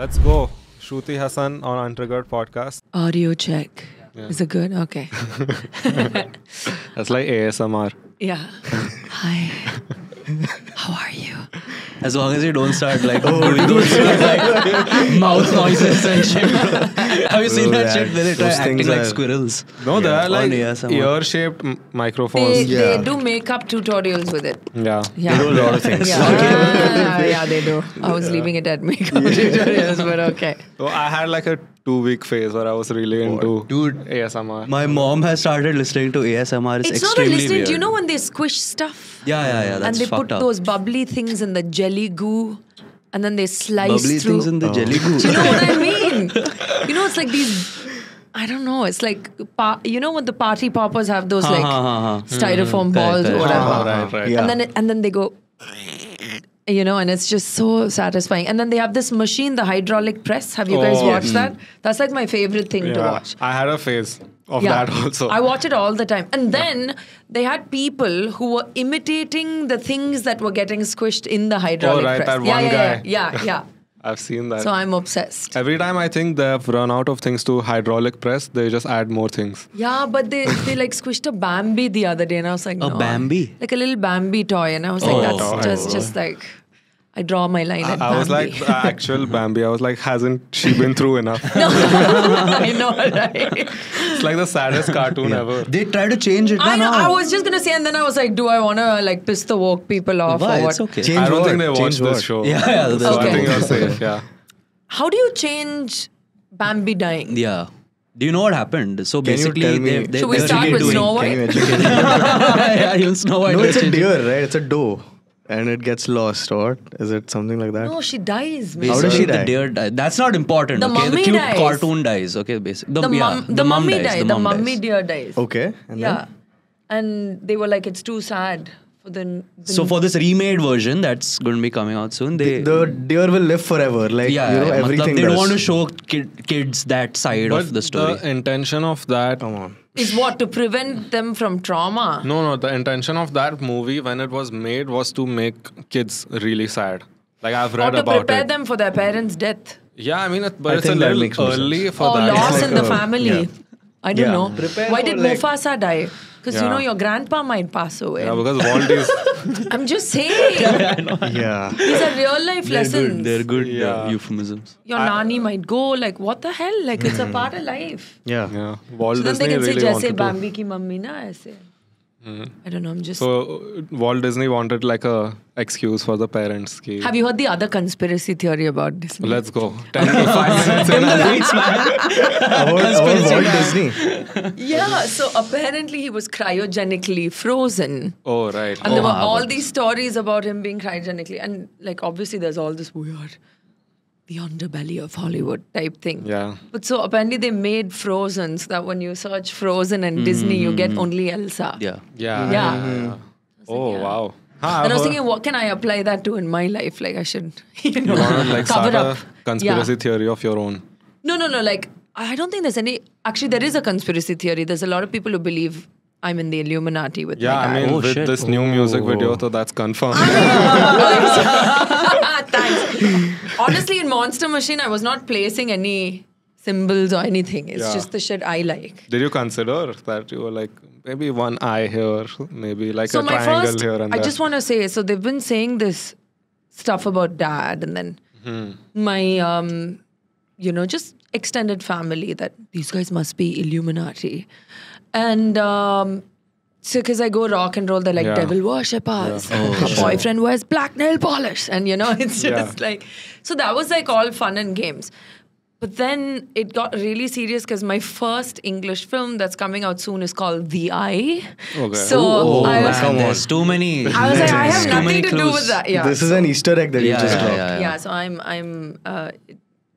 Let's go. Shruti Haasan on Untriggered Podcast. Audio check. Yeah. Is it good? Okay. That's like ASMR. Yeah. Hi. How are you? As long as you don't start like, mouth noises and shit. Have you seen that shit where they try acting like squirrels? No, they are like ear-shaped microphones. They do makeup tutorials with it. Yeah. They do a lot of things. Yeah, they do. I was leaving it at makeup tutorials, but okay. So I had like a two-week phase where I was really into ASMR. My mom has started listening to ASMR. It's extremely not a listening. Do you know when they squish stuff? Yeah. That's fucked up. And they put those bubbly things in the jelly goo, and then they slice bubbly through. Bubbly things in the jelly goo. Do you know what I mean? You know, it's like these. I don't know. It's like you know what the party poppers have? Those styrofoam balls or whatever. Right. Yeah. And then they go. You know, and it's just so satisfying. And then they have this machine, the hydraulic press. Have you guys watched that? That's like my favorite thing to watch. I had a phase of that also. I watch it all the time. And then they had people who were imitating the things that were getting squished in the hydraulic press. That one guy. Yeah. I've seen that. So I'm obsessed. Every time I think they've run out of things to hydraulic press, they just add more things. Yeah, but they like squished a Bambi the other day, and I was like, no. A Bambi? Like a little Bambi toy, and I was like, that's just like, I draw my line at Bambi. I was like, the actual Bambi. I was like, hasn't she been through enough? No. I know, right? It's like the saddest cartoon ever. They try to change it. I was just going to say, and then I was like, do I want to like piss the woke people off or what? It's okay. I don't think they watch this show. Yeah. So I think you're safe, How do you change Bambi dying? Yeah. Do you know what happened? So basically, they should we start with Snow White? Yeah, even Snow White. No, it's a deer, right? It's a doe. And it gets lost, or is it something like that? No, she dies. Basically. How does she die? The deer dies. That's not important. The mummy dies. The cute cartoon dies. Okay, basically. The mummy dies. The mummy deer dies. Okay. And then? And they were like, it's too sad. So for this remade version that's going to be coming out soon, the deer will live forever. Like everything. They don't want to show kids that side of the story. The intention of that is what? To prevent them from trauma? No. The intention of that movie when it was made was to make kids really sad. Like I've read about it. Or to prepare them for their parents' death. Yeah, I mean, but it's a little early for that. Or loss in the family. I don't know. Why did Mufasa die? Because you know your grandpa might pass away. Yeah, because Walt is. I'm just saying. These are real life lessons. They're good euphemisms. Your nani might go. Like what the hell? Like it's a part of life. Yeah. Walt so Disney then they can really say, "Jaise Bambi ki mummy na aise." I don't know. I'm just. So Walt Disney wanted like a excuse for the parents. Have you heard the other conspiracy theory about Disney? Let's go. 10 to 5 minutes in advance, man. Walt Disney. Yeah. So apparently he was cryogenically frozen. Oh right. And there were all these stories about him being cryogenically, and like obviously there's all this weird, the underbelly of Hollywood type thing. Yeah. But so apparently they made Frozen so that when you search Frozen and Disney, you get only Elsa. Yeah. Oh, like, wow. And I was thinking, what can I apply that to in my life? Like I should, you want to like cover up a conspiracy theory of your own. No. Like I don't think there's any. Actually, there is a conspiracy theory. There's a lot of people who believe I'm in the Illuminati with my guy. I mean, with this new music video, so that's confirmed. Thanks. Honestly, in Monster Machine, I was not placing any symbols or anything. It's just the shit I like. Did you consider that you were like, maybe one eye here, maybe like a triangle here and there? I just want to say, so they've been saying this stuff about dad and then my, just extended family that these guys must be Illuminati. And so because I go rock and roll, they're like devil worshippers. Her boyfriend wears black nail polish. And it's just like, so that was like all fun and games. But then it got really serious because my first English film that's coming out soon is called The Eye. Okay. So there's too many. I was like, I have nothing to do with that. Yeah, this is an Easter egg that you just dropped. Yeah, so I'm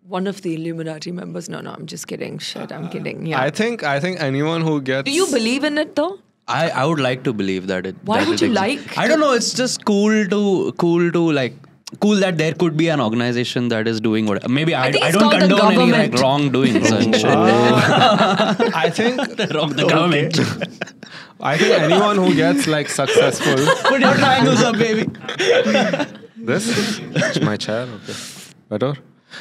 one of the Illuminati members. No, I'm just kidding. Shit, I'm kidding. Yeah. I think anyone who gets. Do you believe in it though? I would like to believe that it. Why would you like? I don't know. It's just cool that there could be an organization that is doing what. Maybe I don't condone any like wrongdoing. Such. I think the government. I think anyone who gets like successful. Put your triangles up, baby. This. It's my chair. Okay. Better.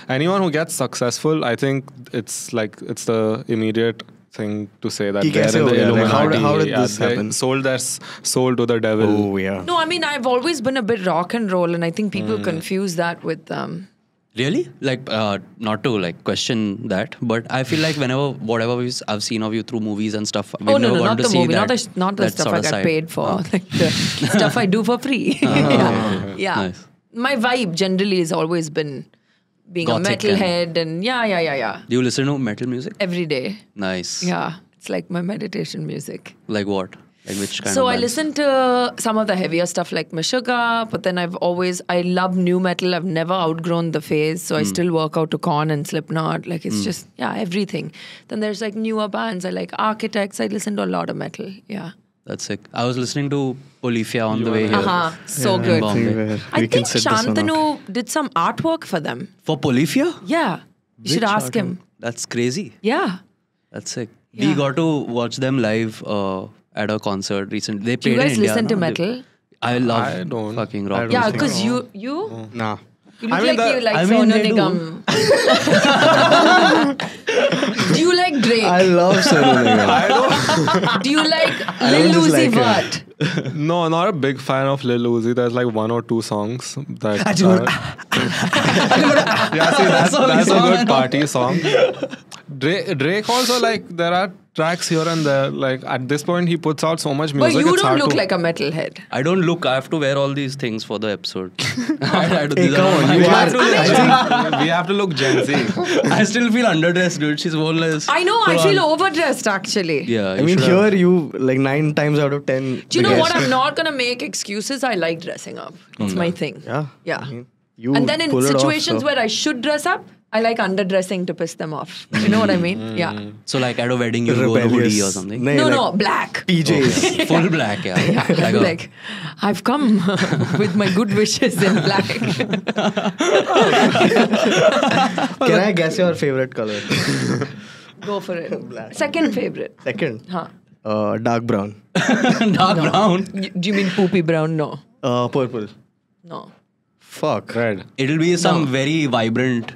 Anyone who gets successful, I think it's the immediate thing to say that they're in the Illuminati. How did this happen? Sold their soul to the devil. Oh, yeah. No, I mean, I've always been a bit rock and roll, and I think people confuse that with... Really? Like, not to question that, but I feel like whenever, whatever I've seen of you through movies and stuff, we've never gotten to see that. Not the stuff I got paid for. Like the stuff I do for free. Yeah. Nice. My vibe generally has always been being Gothic a metalhead and yeah. Do you listen to metal music? Every day. Nice. Yeah. It's like my meditation music. Like what? Like which kind of bands? I listen to some of the heavier stuff like Meshuggah, but then I love new metal. I've never outgrown the phase, so I still work out to Korn and Slipknot. Like it's just, everything. Then there's like newer bands. I like Architects. I listen to a lot of metal, yeah. That's sick. I was listening to Polyphia on the way here. So good. I think Shantanu did some artwork for them. For Polyphia? Yeah. You should ask him. That's crazy. Yeah. That's sick. Yeah. We got to watch them live at a concert recently. They played in India. Do you guys listen to metal? I love fucking rock. Yeah, because you? Nah. You look like Sonu Nigam. Do you like Drake? I love Sonu Nigam. I don't. Do you like Lil Uzi Vert? No, not a big fan of Lil Uzi. There's like one or two songs that... Yeah, see, that's a good party song. Drake also, like, there are tracks here and there. Like, at this point, he puts out so much music. But you don't look like a metalhead. I don't look. I have to wear all these things for the episode. We have to look Gen Z. I still feel underdressed, dude. She's worthless. I know. I feel overdressed, actually. Yeah. I mean, here you, like, 9 times out of 10. Do you know what? I'm not going to make excuses. I like dressing up. It's my thing. Yeah. Yeah. I mean, and then in situations where I should dress up, I like underdressing to piss them off. You know what I mean? Yeah. So like at a wedding you go in a hoodie or something? No, black. PJs. Okay. Full black, yeah. Like I've come with my good wishes in black. Can I guess your favorite color? Go for it. Black. Second favorite. Second? Huh. Dark brown. Dark brown? Do you mean poopy brown? No. Purple. No. Fuck. Red. It'll be some very vibrant...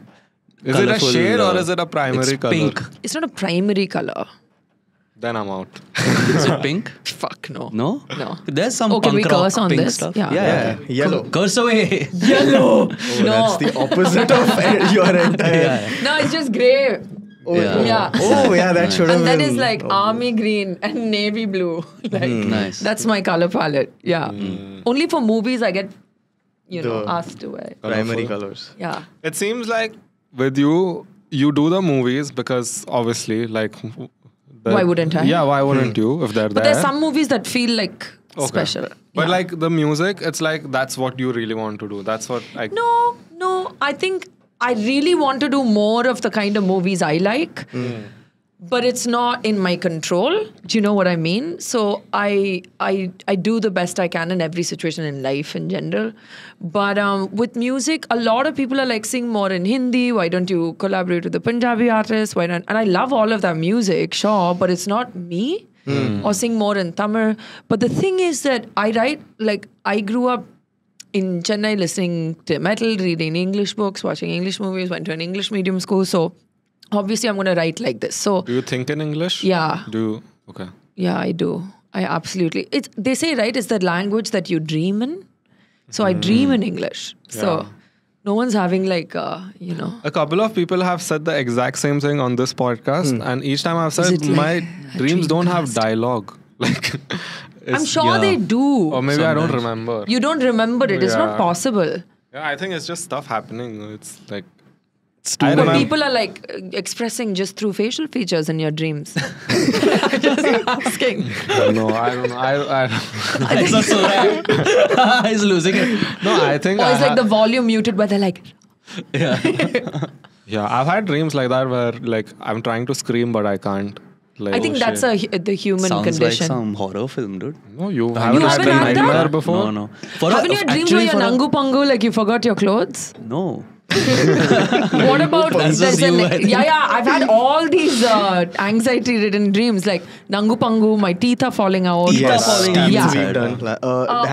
Is it a shade or is it a primary color? It's pink. It's not a primary color. Then I'm out. Is it pink? Fuck no. No? No. There's some punk rock on pink this? Stuff. Yeah. Yellow. Curse away. Yellow. That's the opposite of your entire... No, it's just grey. That should have been... And that is like army green and navy blue. Nice. That's my color palette. Yeah. Only for movies I get, asked to wear. Primary colors. Yeah. It seems like... With you do the movies because obviously, like... Why wouldn't I? Yeah, why wouldn't you if they're there? But there's some movies that feel like special. But like the music, it's like that's what you really want to do. That's what I... No. I think I really want to do more of the kind of movies I like. But it's not in my control. Do you know what I mean? So I do the best I can in every situation in life in general. But with music, a lot of people are like, sing more in Hindi. Why don't you collaborate with the Punjabi artists? Why not? And I love all of that music, sure, but it's not me. Or sing more in Tamil. But the thing is that I write, like I grew up in Chennai listening to metal, reading English books, watching English movies, went to an English medium school. So... Obviously, I'm going to write like this. So, do you think in English? Yeah. Do you? Okay. Yeah, I do. I absolutely. They say, right, it's the language that you dream in. So I dream in English. Yeah. So no one's having like, A couple of people have said the exact same thing on this podcast. And each time I've said, my dreams don't have dialogue. Like... I'm sure they do. Or maybe sometimes. I don't remember. You don't remember it. Yeah. It's not possible. Yeah, I think it's just stuff happening. It's like... But people are like expressing just through facial features in your dreams. Just asking. No, I don't know. I think so. He's losing it. No, I think. Or it's like the volume muted, but they're like. Yeah. Yeah, I've had dreams like that where like I'm trying to scream but I can't. Like, I think that's the human condition. Sounds like some horror film, dude. No, you haven't had a nightmare before? No. Haven't you had dreams where you're nangu pangu, like you forgot your clothes? No. What about I've had all these anxiety ridden dreams like Nangu Pangu, my teeth are falling out. Have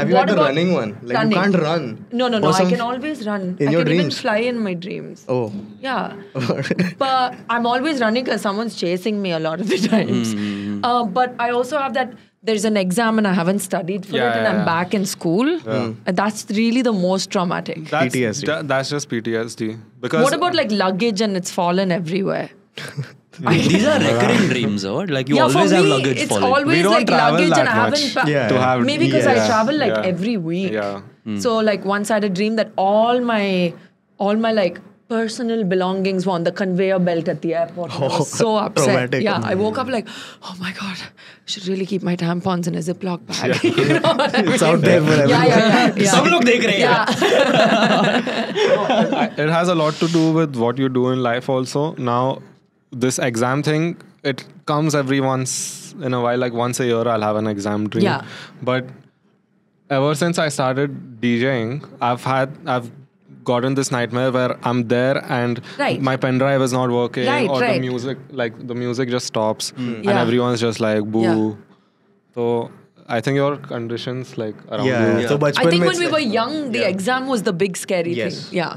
you had the running one? Like running. You can't run. No, I can always run. I can even fly in my dreams. Oh. Yeah. But I'm always running because someone's chasing me a lot of the times. But I also have that there's an exam and I haven't studied for it and I'm back in school. Yeah. And that's really the most traumatic. That's PTSD. That's just PTSD. Because what about like luggage and it's fallen everywhere? These are recurring dreams, or like you always have luggage falling. It's always like luggage and I haven't maybe because I travel like every week. Yeah. So like once I had a dream that all my like personal belongings were on the conveyor belt at the airport. I was so upset. Traumatic. Yeah, I woke up like, oh my God, I should really keep my tampons in a Ziploc bag. Yeah. You know what I mean? It's out there for everyone. It has a lot to do with what you do in life also. Now, this exam thing, it comes every once in a while, like once a year I'll have an exam dream. Yeah. But ever since I started DJing, I've gotten this nightmare where I'm there and my pen drive is not working or the music, like the music just stops and everyone's just like boo. Yeah. So I think your conditions like around you. So I think when we were young, the exam was the big scary thing. Yeah.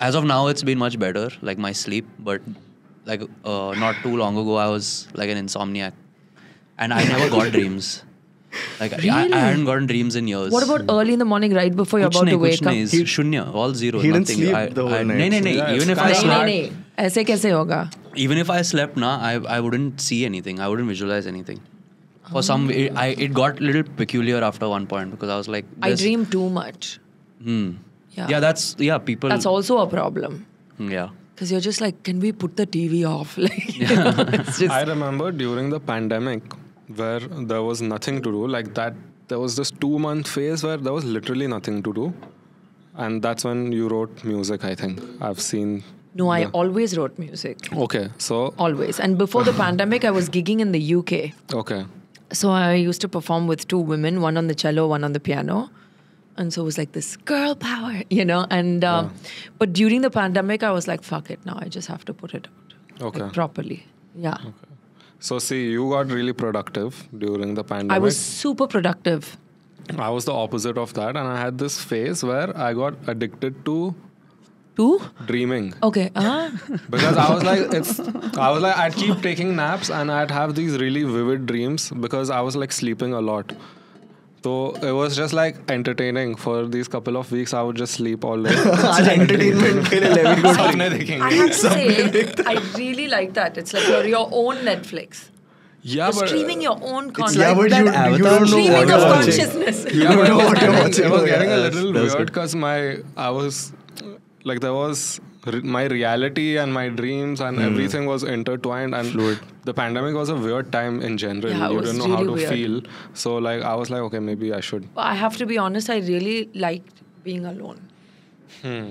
As of now, it's been much better, like my sleep, but like not too long ago, I was like an insomniac and I never got dreams. Like really? I hadn't gotten dreams in years. What about early in the morning, right before you're about to wake up? Is shunya, all zero, he nothing. He didn't sleep the whole night. Even if I slept, even if I slept, I wouldn't see anything. I wouldn't visualize anything. For some, it got a little peculiar after one point because I was like, I dream too much. People. That's also a problem. Yeah. Because you're just like, can we put the TV off? Like, you know, it's just... I remember during the pandemic, where there was nothing to do, like that there was this 2-month phase where there was literally nothing to do, and that's when you wrote music. I think I've seen I always wrote music. Okay, so always. And before the pandemic I was gigging in the UK. Okay, so I used to perform with 2 women, one on the cello, one on the piano, and so it was like this girl power, you know. And but during the pandemic I was like, fuck it, now I just have to put it out like, properly. So see, you got really productive during the pandemic. I was super productive. I was the opposite of that, and I had this phase where I got addicted to dreaming. Okay. Because I was like, I'd keep taking naps and I'd have these really vivid dreams because I was like sleeping a lot. So it was just like entertaining for these couple of weeks. I would just sleep all day. Entertainment. I have to say, I really like that. It's like you're your own Netflix. Yeah, you're streaming your own content. Yeah, but you don't know what you're watching. You don't know what you're watching. It was getting a little weird because my reality and my dreams and everything was intertwined and fluid. The pandemic was a weird time in general. You didn't know how to feel. So like I was like, okay, maybe I should. I have to be honest, I really liked being alone.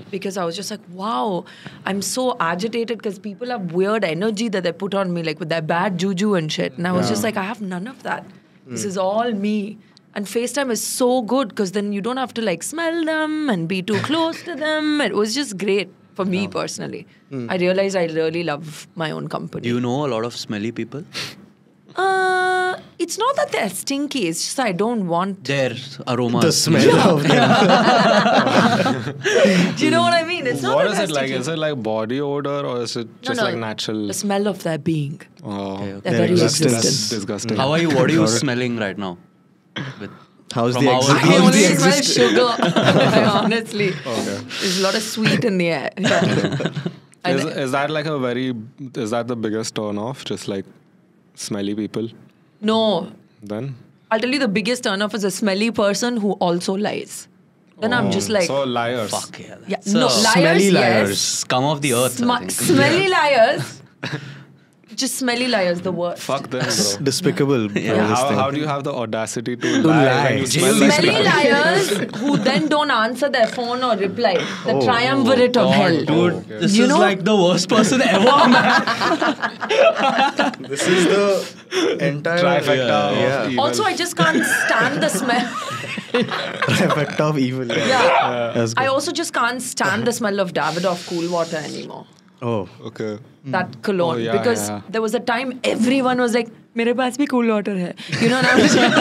Because I was just like, wow, I'm so agitated because people have weird energy that they put on me, like with their bad juju and shit. And I was just like, I have none of that. This is all me. And FaceTime is so good because then you don't have to like smell them and be too close to them. It was just great. For me personally, I realized I really love my own company. Do you know a lot of smelly people? It's not that they're stinky. It's just I don't want their aromas. The smell of them. Do you know what I mean? It's not. What is it like? Is it like body odor or is it just like natural? The smell of their being. Oh, okay, okay. Their very existence. Disgusting. How are you? What are you smelling right now? How's the existence? I only smell sugar. Honestly. Okay. There's a lot of sweet in the air. Is that like a very... Is that the biggest turn off? Just like smelly people? No. Then? I'll tell you the biggest turn off is a smelly person who also lies. Then I'm just like... So liars. Fuck yeah. So no, liars, smelly liars. Yes. Scum of the earth. Smelly liars. Just smelly liars, the worst. Fuck them, bro. Despicable. Yeah. How do you have the audacity to lie? You smelly liars who then don't answer their phone or reply. The triumvirate of hell. Dude, this is like the worst person ever, man. This is the entire trifecta. Also, I just can't stand the smell. Effect of evil. Yeah. I also just can't stand the smell of Davidoff cool water anymore. Oh, okay. That cologne. Oh, yeah, because there was a time everyone was like, mere paas bhi cool water hai. You know, and I was like,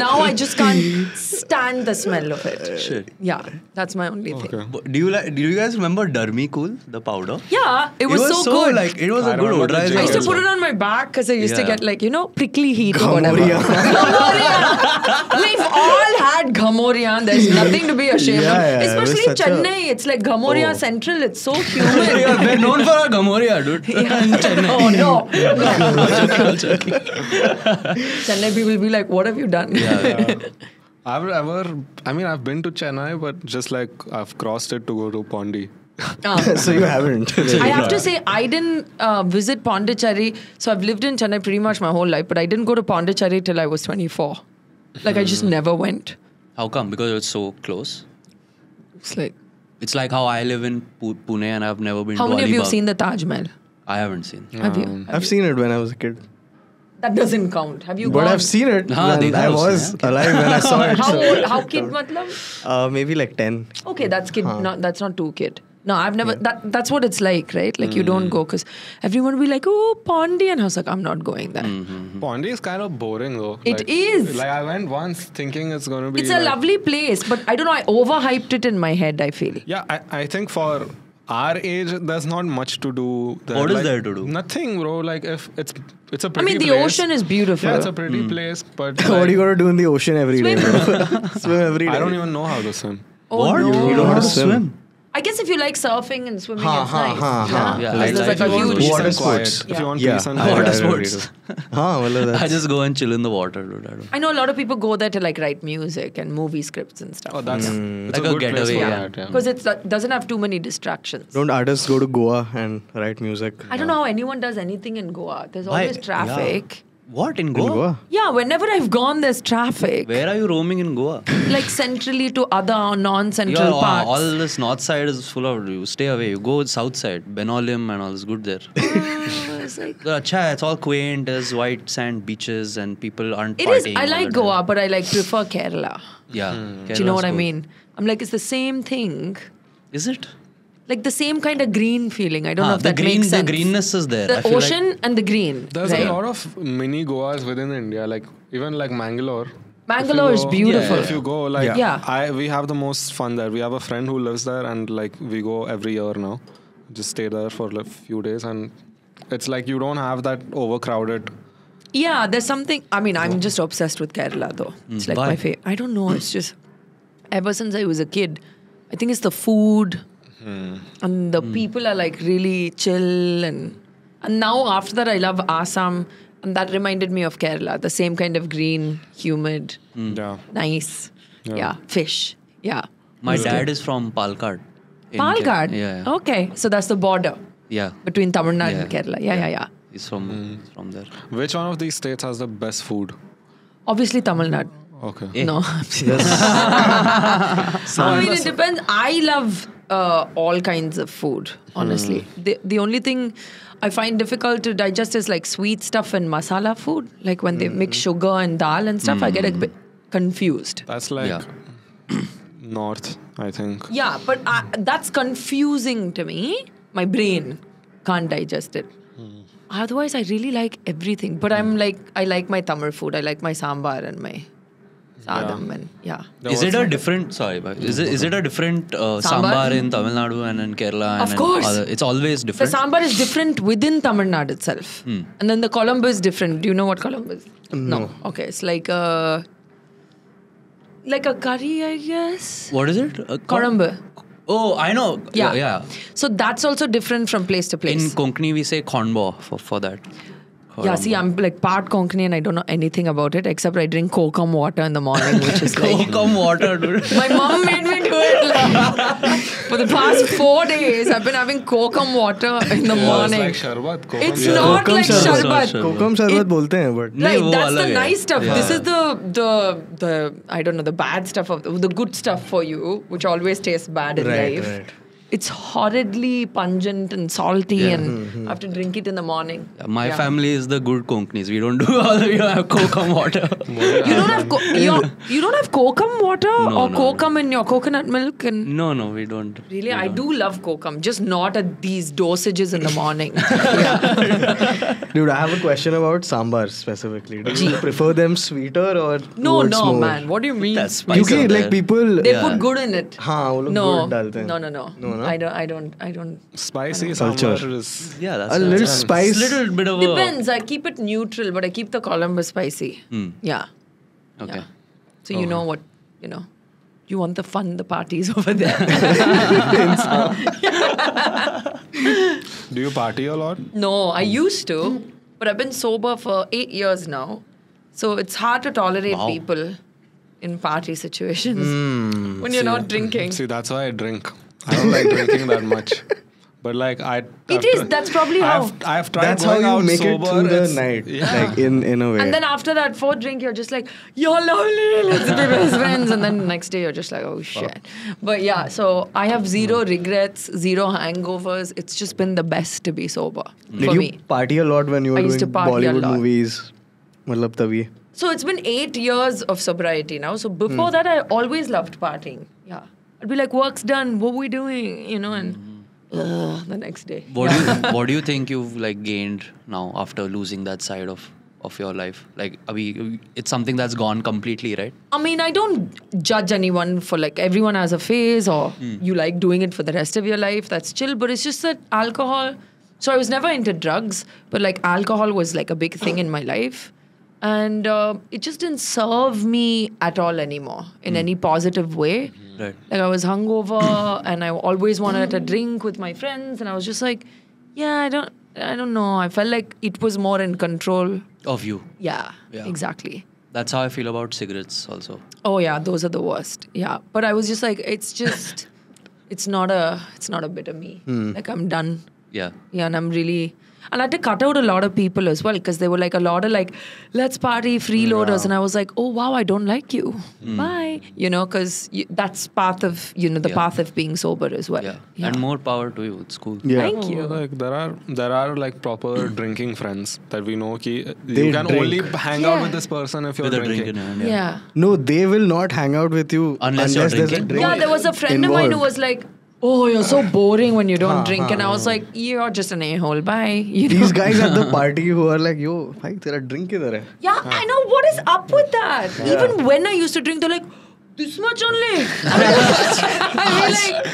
now I just can't stand the smell of it. Shit. Yeah, that's my only thing. But do you guys remember Dermi Cool, the powder? Yeah, it was so good. Like, it was a good odorizer. I used to put it on my back because I used to get like, you know, prickly heat Gamoria. Or whatever. Gamoria. We've all had Gamoria. There's nothing to be ashamed of. Especially Chennai. It's like Gamoria Central. It's so humid. We're known for our Gamoria, dude. Yeah. In Chennai. Oh, no. Yeah. No. Chennai people be like, what have you done? I've been to Chennai, but just like I've crossed it to go to Pondi. So you haven't. I have to say, I didn't visit Pondicherry. So I've lived in Chennai pretty much my whole life, but I didn't go to Pondicherry till I was 24. Like I just never went. How come? Because it's so close. It's like how I live in Pune and I've never been to Alibag. How many of you have seen the Taj Mahal? I haven't seen. Have you? I've seen it when I was a kid. That doesn't count. Have you? But gone? I've seen it. I was alive when I saw it. How kid matlab? Maybe like 10. Okay, that's kid. That's not too kid. No, I've never. That's what it's like, right? Like you don't go because everyone will be like, oh, Pondi, and I was like, I'm not going there. Pondi is kind of boring though. It is. Like I went once thinking it's going to be. It's a lovely place, but I don't know. I overhyped it in my head. I feel. Yeah, I think for our age, there's not much to do. What is there to do? Nothing, bro. Like, if it's a pretty place. I mean, the ocean is beautiful. Yeah, it's a pretty place, but... What do you got to do in the ocean every day, bro? Swim every day. I don't even know how to swim. What? You don't know how to swim? I guess if you like surfing and swimming, it's nice. There's like a huge... Water sports. If you want peace and quiet. Water sports. I just go and chill in the water, dude. I know a lot of people go there to like write music and movie scripts and stuff. Oh, that's... Like a getaway. Because it doesn't have too many distractions. Don't artists go to Goa and write music? I don't know how anyone does anything in Goa. There's always traffic. What? In Goa? Yeah, whenever I've gone, there's traffic. Where are you roaming in Goa? Like centrally to other non-central parts. All this north side is full of... You stay away. You go south side. Benolim and all is good there. It's all quaint. There's white sand beaches and people aren't partying. It is. I like Goa, but I prefer Kerala. Yeah. Do you know what I mean? I'm like, it's the same thing. Is it? Like the same kind of green feeling. I don't know if that makes sense. The greenness is there. The ocean like and the green. There's a lot of mini Goas within India. Like even like Mangalore. Mangalore is beautiful. If you go, like we have the most fun there. We have a friend who lives there, and like we go every year now. Just stay there for like a few days, and it's like you don't have that overcrowded. Yeah, there's something. I mean, I'm just obsessed with Kerala though. It's like my favorite. I don't know. It's just ever since I was a kid, I think it's the food. And the people are like really chill and now after that I love Assam and that reminded me of Kerala, the same kind of green, humid, nice, fish, My dad is from Palakkad. Palakkad? Yeah. Okay, so that's the border between Tamil Nadu and Kerala. Yeah. He's from there. Which one of these states has the best food? Obviously Tamil Nadu. Okay. No, I mean, it depends. I love all kinds of food, honestly. The only thing I find difficult to digest is like sweet stuff and masala food. Like when they mix sugar and dal and stuff, I get a bit confused. That's like north, I think. Yeah, but that's confusing to me. My brain can't digest it. Otherwise, I really like everything. But I like my Tamil food. I like my sambar and my sadam and Is it a different sambar in Tamil Nadu and in Kerala? And of course. It's always different. The sambar is different within Tamil Nadu itself. And then the kolumbu is different. Do you know what kolumbu is? No. Okay. It's like a curry, I guess. What is it? Kolumbu. Oh, I know. Yeah. So that's also different from place to place. In Konkani, we say konbo for that. Yeah, see, I'm like part Konkani and I don't know anything about it except I drink kokum water in the morning, which is like... Kokum water, dude. My mom made me do it. Like, for the past 4 days, I've been having kokum water in the morning. It's like sharbat. It's not kokum like sharbat. Kokum sharbat bolte hain, but... Like, that's the nice stuff. Yeah. This is the I don't know, the bad stuff, the good stuff for you, which always tastes bad in life. Right. it's horridly pungent and salty, and I have to drink it in the morning. My family is the good Konkanis. We don't do all that. We don't have kokum water. You don't have kokum water or kokum in your coconut milk? And no, we don't. Really? I do love kokum, just not at these dosages in the morning. Dude, I have a question about sambar specifically. Do you prefer them sweeter or more? Man. What do you mean? That's spicy. You see, like people... They put good in it. No. I don't. Spicy sambar is... Yeah, that's... A little spice. Little bit of... Depends. I keep it neutral, but I keep the kolumbu spicy. Yeah. Okay. Yeah. So you know what, you know. You want the fun, the parties over there. Do you party a lot? No, I used to. But I've been sober for 8 years now. So it's hard to tolerate people in party situations when you're not drinking. See, that's why I drink. I don't like drinking that much. But like I've tried going out sober through the night. Yeah. Like in a way. And then after that fourth drink, you're just like, you're lonely, let's be best friends. And then the next day you're just like, oh shit. But yeah, so I have zero regrets, zero hangovers. It's just been the best to be sober. Did you party a lot when you were doing Bollywood movies? So it's been 8 years of sobriety now. So before that, I always loved partying. Yeah. I'd be like, work's done, what are we doing? You know, and the next day. What do you think you've like gained now after losing that side of your life? Like, it's something that's gone completely, right? I mean, I don't judge anyone for like, everyone has a phase or you like doing it for the rest of your life. That's chill. But it's just that alcohol. So I was never into drugs, but like alcohol was like a big thing in my life. And it just didn't serve me at all anymore in any positive way. Right. Like I was hungover and I always wanted a drink with my friends, and I was just like, yeah, I don't know. I felt like it was more in control of you. Yeah, exactly. That's how I feel about cigarettes also. Oh yeah, those are the worst. Yeah, but I was just like, it's just, it's not a bit of me. Like I'm done. Yeah, and I'm really. And I had to cut out a lot of people as well, because they were like a lot of like, let's party freeloaders. And I was like, oh, wow, I don't like you. Bye. You know, because that's part of, you know, the path of being sober as well. Yeah. And more power to you. It's cool. Yeah. Thank you. Like, there are like proper drinking friends that we know. You can only hang out with this person if you're drinking. No, they will not hang out with you unless you're drinking. There was a friend of mine who was like, oh, you're so boring when you don't drink. And I was like, you're just an a-hole. Bye. You know? These guys at the party who are like, yo, bhai, tera drink kidhar hai? Yeah, I know. What is up with that? Even when I used to drink, they're like, this much only. I mean, like,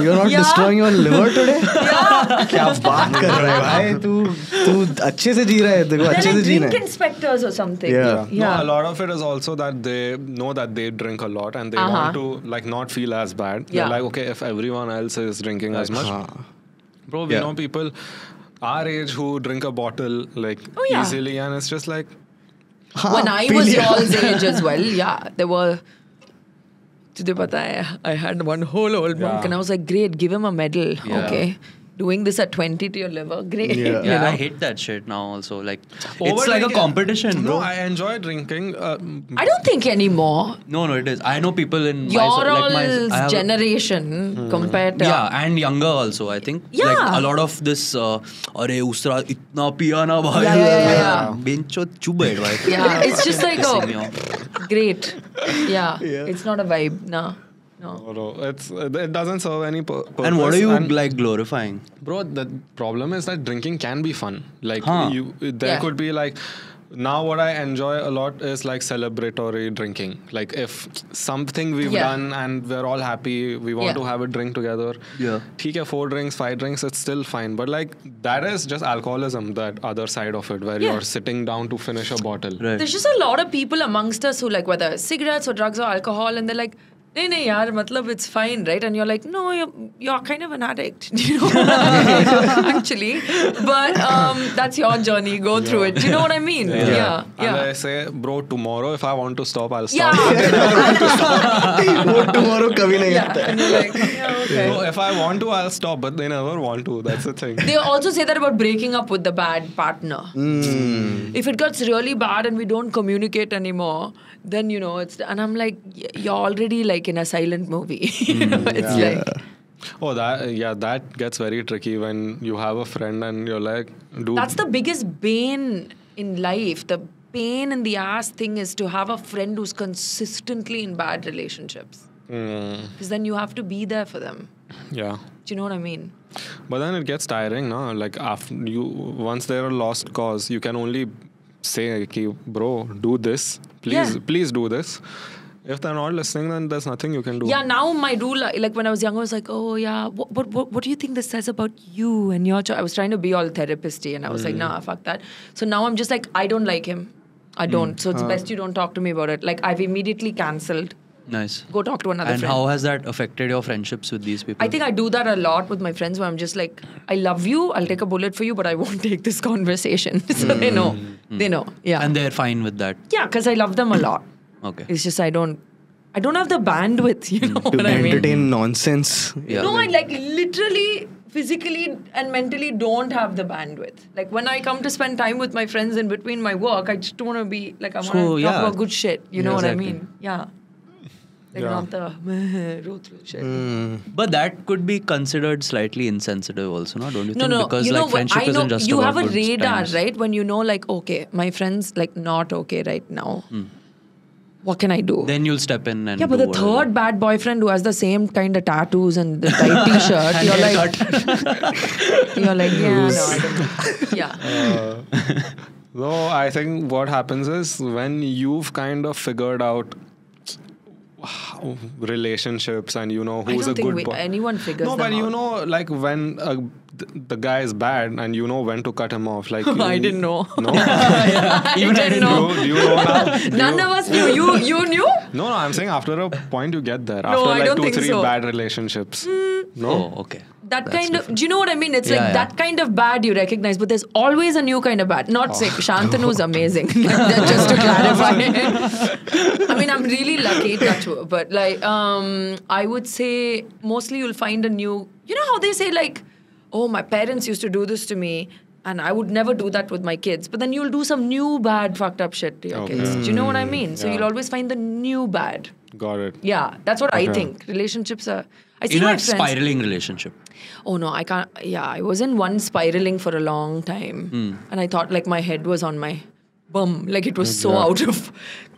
you're not destroying your liver today? Kya baat kar raha hai, bhai? Tu achhe se jee raha hai. They're like drink inspectors or something. Yeah. No, a lot of it is also that they know that they drink a lot and they want to like not feel as bad. They're like, okay, if everyone else is drinking as much. Bro, we know people our age who drink a bottle like easily, and it's just like... When I was y'all's age as well, there were... I had one whole old monk and I was like, great, give him a medal. Okay, doing this at 20 to your liver, great. Yeah, I hate that shit now also. Like, it's like a competition, bro. No, I enjoy drinking. I don't think anymore. No, it is. I know people in my generation compared to... Yeah, and younger also, I think. Yeah. Like, a lot of this, Arey usra itna piya na bhai. Yeah. Bencho chubai bhai. Yeah, it's just like, great. Yeah, it's not a vibe, nah. No, it doesn't serve any purpose. And what are you like glorifying? Bro, the problem is that drinking can be fun. Like there could be like, now what I enjoy a lot is like celebratory drinking. Like if something we've done and we're all happy, we want to have a drink together. Yeah. Okay, 4 drinks, 5 drinks, it's still fine. But like that is just alcoholism, that other side of it where you're sitting down to finish a bottle. Right. There's just a lot of people amongst us who like whether cigarettes or drugs or alcohol, and they're like, nahin, yaar, matlab, it's fine, right? And you're like, no, you're kind of an addict, you know, actually. But that's your journey. Go through it. Do you know what I mean? Yeah. And I say, bro, tomorrow if I want to stop, I'll stop. Tomorrow kabhi nahi aata. And you're like, okay. Bro, if I want to, I'll stop. But they never want to. That's the thing. They also say that about breaking up with the bad partner. If it gets really bad and we don't communicate anymore, then, you know, it's... And I'm like, you're already like in a silent movie. You know, it's like Oh, that gets very tricky when you have a friend and you're like, dude. That's the biggest bane in life. The pain in the ass thing is to have a friend who's consistently in bad relationships. Because then you have to be there for them. Yeah. Do you know what I mean? But then it gets tiring, no? Like, after you, once they're a lost cause, you can only say, okay, bro, do this. Please, please do this. If they're not listening, then there's nothing you can do. Yeah, now my rule, like when I was younger, I was like, oh yeah, what do you think this says about you and your child? I was trying to be all therapist-y and I was like, nah, fuck that. So now I'm just like, I don't like him. I don't. So it's best you don't talk to me about it. Like, I've immediately cancelled. Nice. Go talk to another friend. And how has that affected your friendships with these people? I think I do that a lot with my friends where I'm just like, I love you, I'll take a bullet for you, but I won't take this conversation. So they know. They know. Yeah. And they're fine with that. Yeah, because I love them a lot. Okay. It's just I don't have the bandwidth, you know what I mean? To entertain nonsense. Yeah. No, I like literally, physically and mentally don't have the bandwidth. Like when I come to spend time with my friends in between my work, I just don't want to be like, I want to talk about good shit. You know what I mean? Yeah. Like not the ruthless shit. But that could be considered slightly insensitive also, no? Don't you think? No, because you know, friendship isn't just about good times. You have a radar, right? When you know like, okay, my friend's like not okay right now. What can I do? Then you'll step in and but the third bad boyfriend who has the same kind of tattoos and the tight t-shirt, you're like, yeah, no, I don't know. No, I think what happens is when you've kind of figured out relationships and you know who's a good boy. Anyone figures them out. No, but you know, like when the guy is bad and you know when to cut him off. Like I didn't know. No? I didn't know. Do you know now? None of us knew. You knew? No, I'm saying after a point you get there. After like 2-3 bad relationships. No? Oh, okay. That's kind different. Of, do you know what I mean? It's like that kind of bad you recognize, but there's always a new kind of bad. Not sick. Shantanu's amazing. Just to clarify. I mean, I'm really lucky, but like, I would say mostly you'll find a new, you know how they say like, oh, my parents used to do this to me and I would never do that with my kids. But then you'll do some new bad fucked up shit to your kids. Do you know what I mean? So you'll always find the new bad. Got it. Yeah, that's what I think. Relationships are... You're not spiraling relationship. Oh no, I can't. Yeah, I was in one spiraling for a long time. And I thought like my head was on my bum. Like it was so out of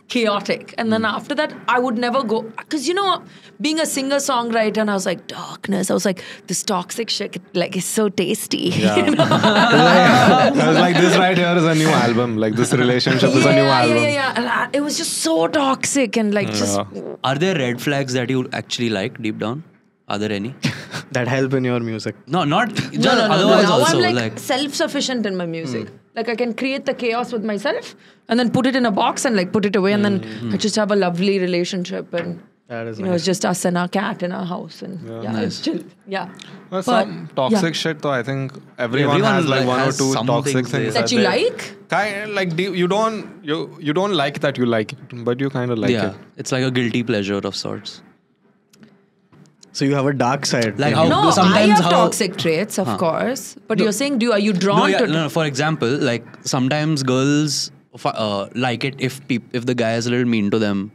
chaotic. And then after that, I would never go. Because you know, being a singer-songwriter and I was like, darkness. I was like, this toxic shit like is so tasty. Yeah. You know? I was like, this right here is a new album. Like this relationship is a new album. Yeah. It was just so toxic and like Are there red flags that you actually like deep down? Are there any? That help in your music? No, not... No. Now I'm like self-sufficient in my music. Like I can create the chaos with myself and then put it in a box and like put it away and then I just have a lovely relationship and you know, it's just us and our cat in our house and it's chill. Well, some toxic shit though, I think everyone has like one or two toxic things that you like? Like you don't like that you like it, but you kind of like it. It's like a guilty pleasure of sorts. So you have a dark side. Like how, no, I have toxic traits, of course. But you're saying, are you drawn to... No, for example, like sometimes girls like it if the guy is a little mean to them.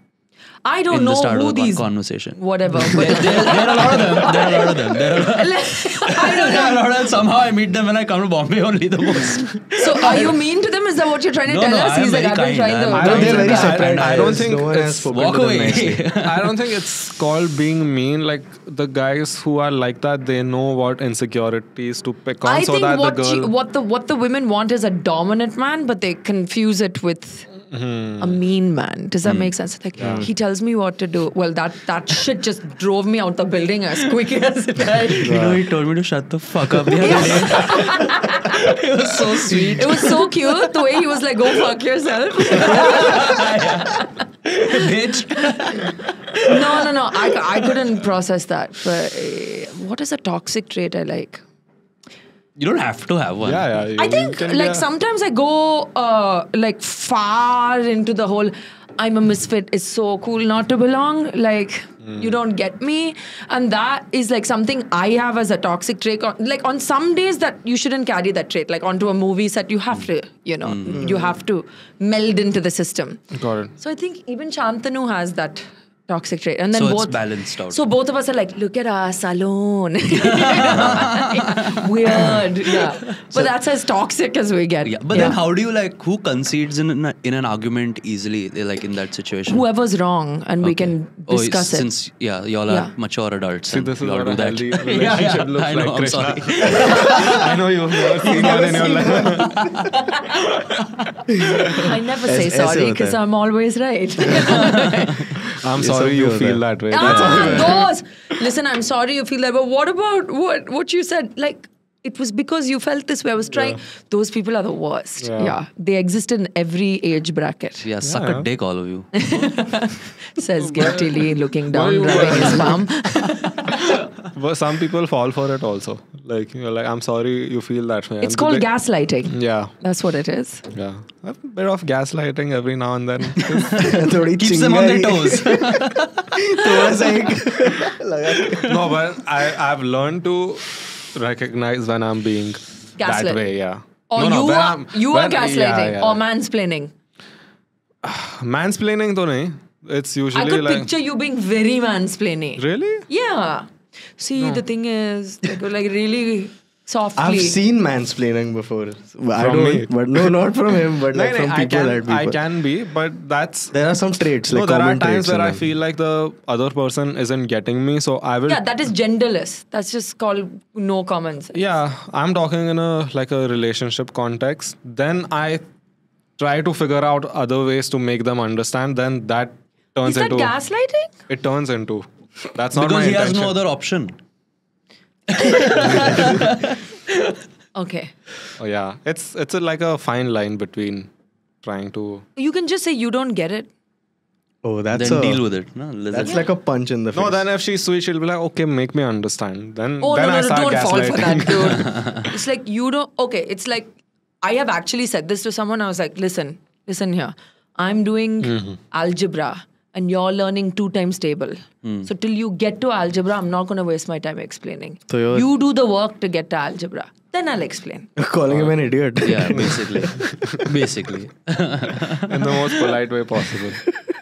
I don't know who these... conversation. Whatever. There are a lot of them. There are a lot of... Somehow I meet them when I come to Bombay only the most. So are you mean to them? Is that what you're trying to tell us? He's like, I've been trying to... I don't think it's... Walk away. I don't think it's called being mean. Like the guys who are like that, they know what insecurities to pick on so that the girl... I think what the women want is a dominant man, but they confuse it with... a mean man. Does that make sense? Like he tells me what to do. Well, that shit just drove me out the building as quick as it like. You know, he told me to shut the fuck up the other day. It was so sweet. It was so cute the way he was like, "Go fuck yourself." Bitch. No. I couldn't process that. But what is a toxic trait I like? You don't have to have one. I think like sometimes I go like far into the whole I'm a misfit. It's so cool not to belong. Like you don't get me. And that is like something I have as a toxic trait. Like on some days that you shouldn't carry that trait. Like onto a movie set you have to, you know, you have to meld into the system. Got it. So I think even Shantanu has that Toxic trait. And then so both, it's balanced out. So both of us are like, look at us alone. Weird. Yeah. But so, that's as toxic as we get. Yeah. But then how do you like, who concedes in an argument easily, like in that situation? Whoever's wrong, and we can discuss it. Since, y'all are mature adults. See, this is what a healthy relationship looks like, I'm sorry. I know you've never seen one in your life. I never say sorry because I'm always right. I'm sorry you feel that way. Listen, I'm sorry you feel that. But what about what you said? Like, it was because you felt this way. I was trying. Those people are the worst. Yeah. They exist in every age bracket. Yeah, suck a dick, all of you. Says guiltily, looking down, rubbing his palm. But some people fall for it also. Like, you're like, I'm sorry you feel that way. It's called gaslighting. Yeah. That's what it is. Yeah. A bit of gaslighting every now and then. Keeps them on their toes. No, but I've learned to recognize when I'm being gaslit. That way, yeah. Or you are gaslighting or mansplaining. Mansplaining to nahi. It's usually like... I could picture you being very mansplaining. Really? Yeah. See, the thing is, they go like really softly. I've seen mansplaining before. But no, not from him, but like from people that I can be, but that's... There are some traits, like there are times where I feel like the other person isn't getting me, so I will... Yeah, that is genderless. That's just called no common sense. Yeah, I'm talking in a relationship context. Then I try to figure out other ways to make them understand. Then that turns into... Is that gaslighting? It turns into... That's not because he has no other option. Okay. Oh yeah, it's like a fine line between trying to. You can just say you don't get it. Oh, that's then deal with it. No, that's like a punch in the face. No, then if she's sweet, she'll be like, okay, make me understand. Then I start gaslighting. Don't fall for that, dude. It's like you don't. Okay, it's like I have actually said this to someone. I was like, listen here. I'm doing algebra. And you're learning 2 times table. So till you get to algebra, I'm not going to waste my time explaining. So you do the work to get to algebra. Then I'll explain. You're calling him an idiot. Yeah, basically. In the most polite way possible.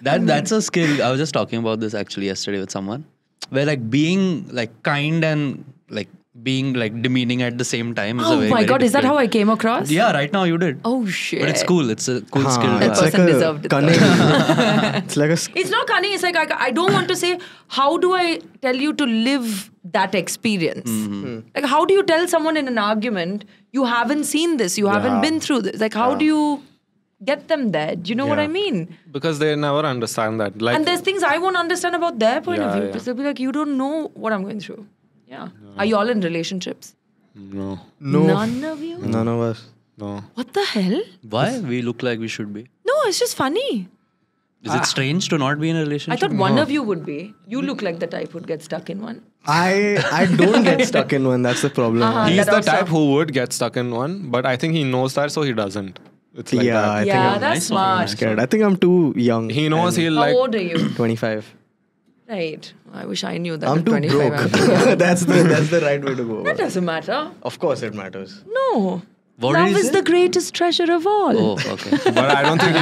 That's a skill. I was just talking about this actually yesterday with someone. Where like being like kind and like being like demeaning at the same time is a very, my god, is that how I came across? Yeah, right now you did. Oh shit. But it's cool. It's a cool skill. That person deserved it. It's not cunning. It's like I don't want to say, how do I tell you to live that experience? Like, how do you tell someone in an argument, you haven't seen this, you haven't been through this? Like, how do you get them there? Do you know what I mean? Because they never understand that. Like, and there's things I won't understand about their point of view. Because they'll be like, you don't know what I'm going through. Yeah. No. Are you all in relationships? No. None of you? None of us. No. What the hell? Why? We look like we should be. No, it's just funny. Is it strange to not be in a relationship? I thought one of you would be. You look like the type who'd get stuck in one. I don't get stuck in one. That's the problem. He's the type who would get stuck in one. But I think he knows that, so he doesn't. It's like that. I think that's smart. Scared. I think I'm too young. He knows he'll like... How old are you? 25. Right. I wish I knew that. I'm too broke. That's the right way to go. That doesn't matter. Of course it matters. No. Love is the greatest treasure of all. Oh, okay. But I don't think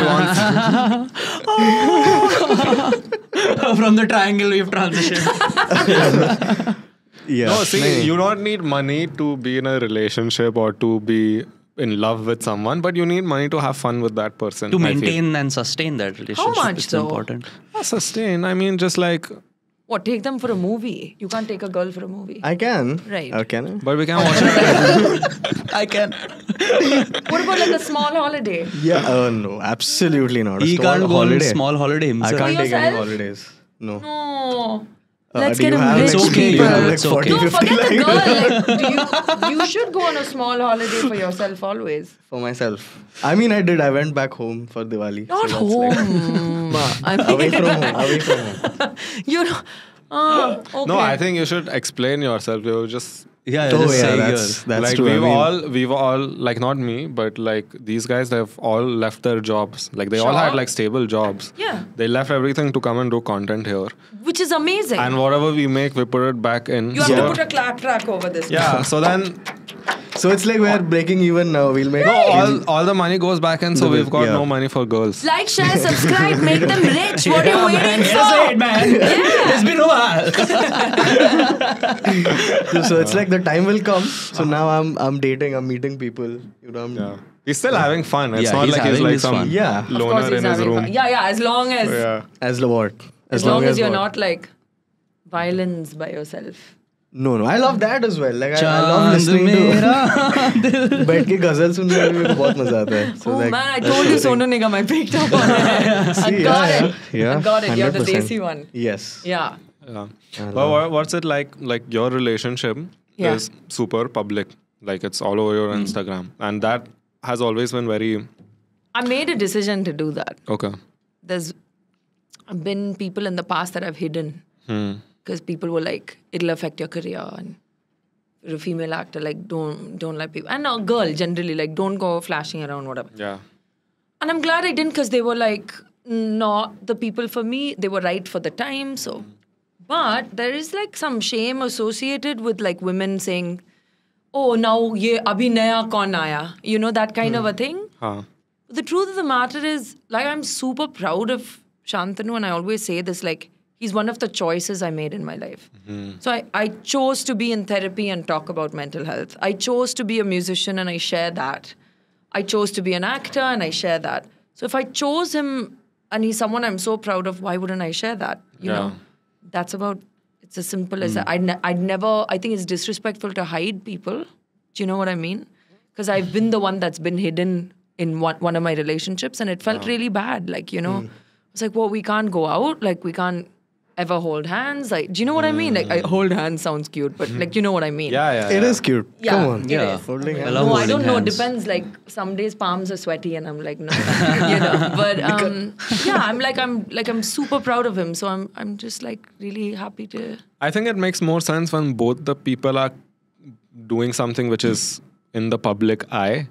he wants to. From the triangle we've transitioned. No, see, you don't need money to be in a relationship or to be in love with someone, but you need money to have fun with that person. To maintain and sustain that relationship. How much is important? Sustain, I mean, just like... What, take them for a movie? You can't take a girl for a movie. I can. Right. Okay. But we can watch it. I can. What about like a small holiday? Yeah, no, absolutely not. He can't go on a small holiday himself. I can't take any holidays. No. No. Let's get him rich. It's okay. It's okay. No, forget the girl. Like, you should go on a small holiday for yourself always. For myself. I mean, I did. I went back home for Diwali. Not home. Like, away from home. Away from home. You know. Okay. No, I think you should explain yourself. You just... that's like true. We've all like, not me, but like these guys, they've all left their jobs. Like they all had like stable jobs. Yeah. They left everything to come and do content here. Which is amazing. And whatever we make, we put it back in. You have to put a clap track over this. Yeah. So then So it's like we're breaking even now. We'll make all the money goes back, and so we've got no money for girls. Like, share, subscribe, make them rich. What are you waiting for? That's right, man. Yeah. It's been a while. So it's like the time will come. So now I'm dating. I'm meeting people. You know. He's still having fun. It's not like he's like some loner in his room. Yeah. As long as as long as you're not like violins by yourself. No, I love that as well. Like I love listening to बैठ के ग़ज़ल सुनने में मेरे को बहुत मज़ा आता है. Oh man, I told you Sonu Nigam, I picked up on it. I got it. You're the desi one. Yes. Yeah. Well, what's it like? Like your relationship is super public. Like it's all over your Instagram, and that has always been very. I made a decision to do that. Okay. There's been people in the past that I've hidden. Because people were like, it'll affect your career, and you're a female actor, like don't let people, and a girl generally, like don't go flashing around, whatever. Yeah. And I'm glad I didn't, because they were like not the people for me. They were right for the time. So, but there is like some shame associated with like women saying, "Oh, now ye abhi naya kaun aaya," you know, that kind of a thing. But the truth of the matter is, like, I'm super proud of Shantanu, and I always say this, like. He's one of the choices I made in my life. So I chose to be in therapy and talk about mental health. I chose to be a musician and I share that. I chose to be an actor and I share that. So if I chose him and he's someone I'm so proud of, why wouldn't I share that? You know, that's about, it's as simple as that. I think it's disrespectful to hide people. Do you know what I mean? Because I've been the one that's been hidden in one of my relationships, and it felt really bad. Like, you know, it's like, well, we can't go out. Like, we can't ever hold hands. Like, do you know what I mean? Like, hold hands sounds cute, but like, you know what I mean? Yeah. It is cute. Yeah, come on. Yeah. Holding hands. No, I don't know. It depends. Like, some days palms are sweaty and I'm like, no. You know. But yeah, I'm super proud of him. So I'm just like really happy to. I think it makes more sense when both the people are doing something which is in the public eye,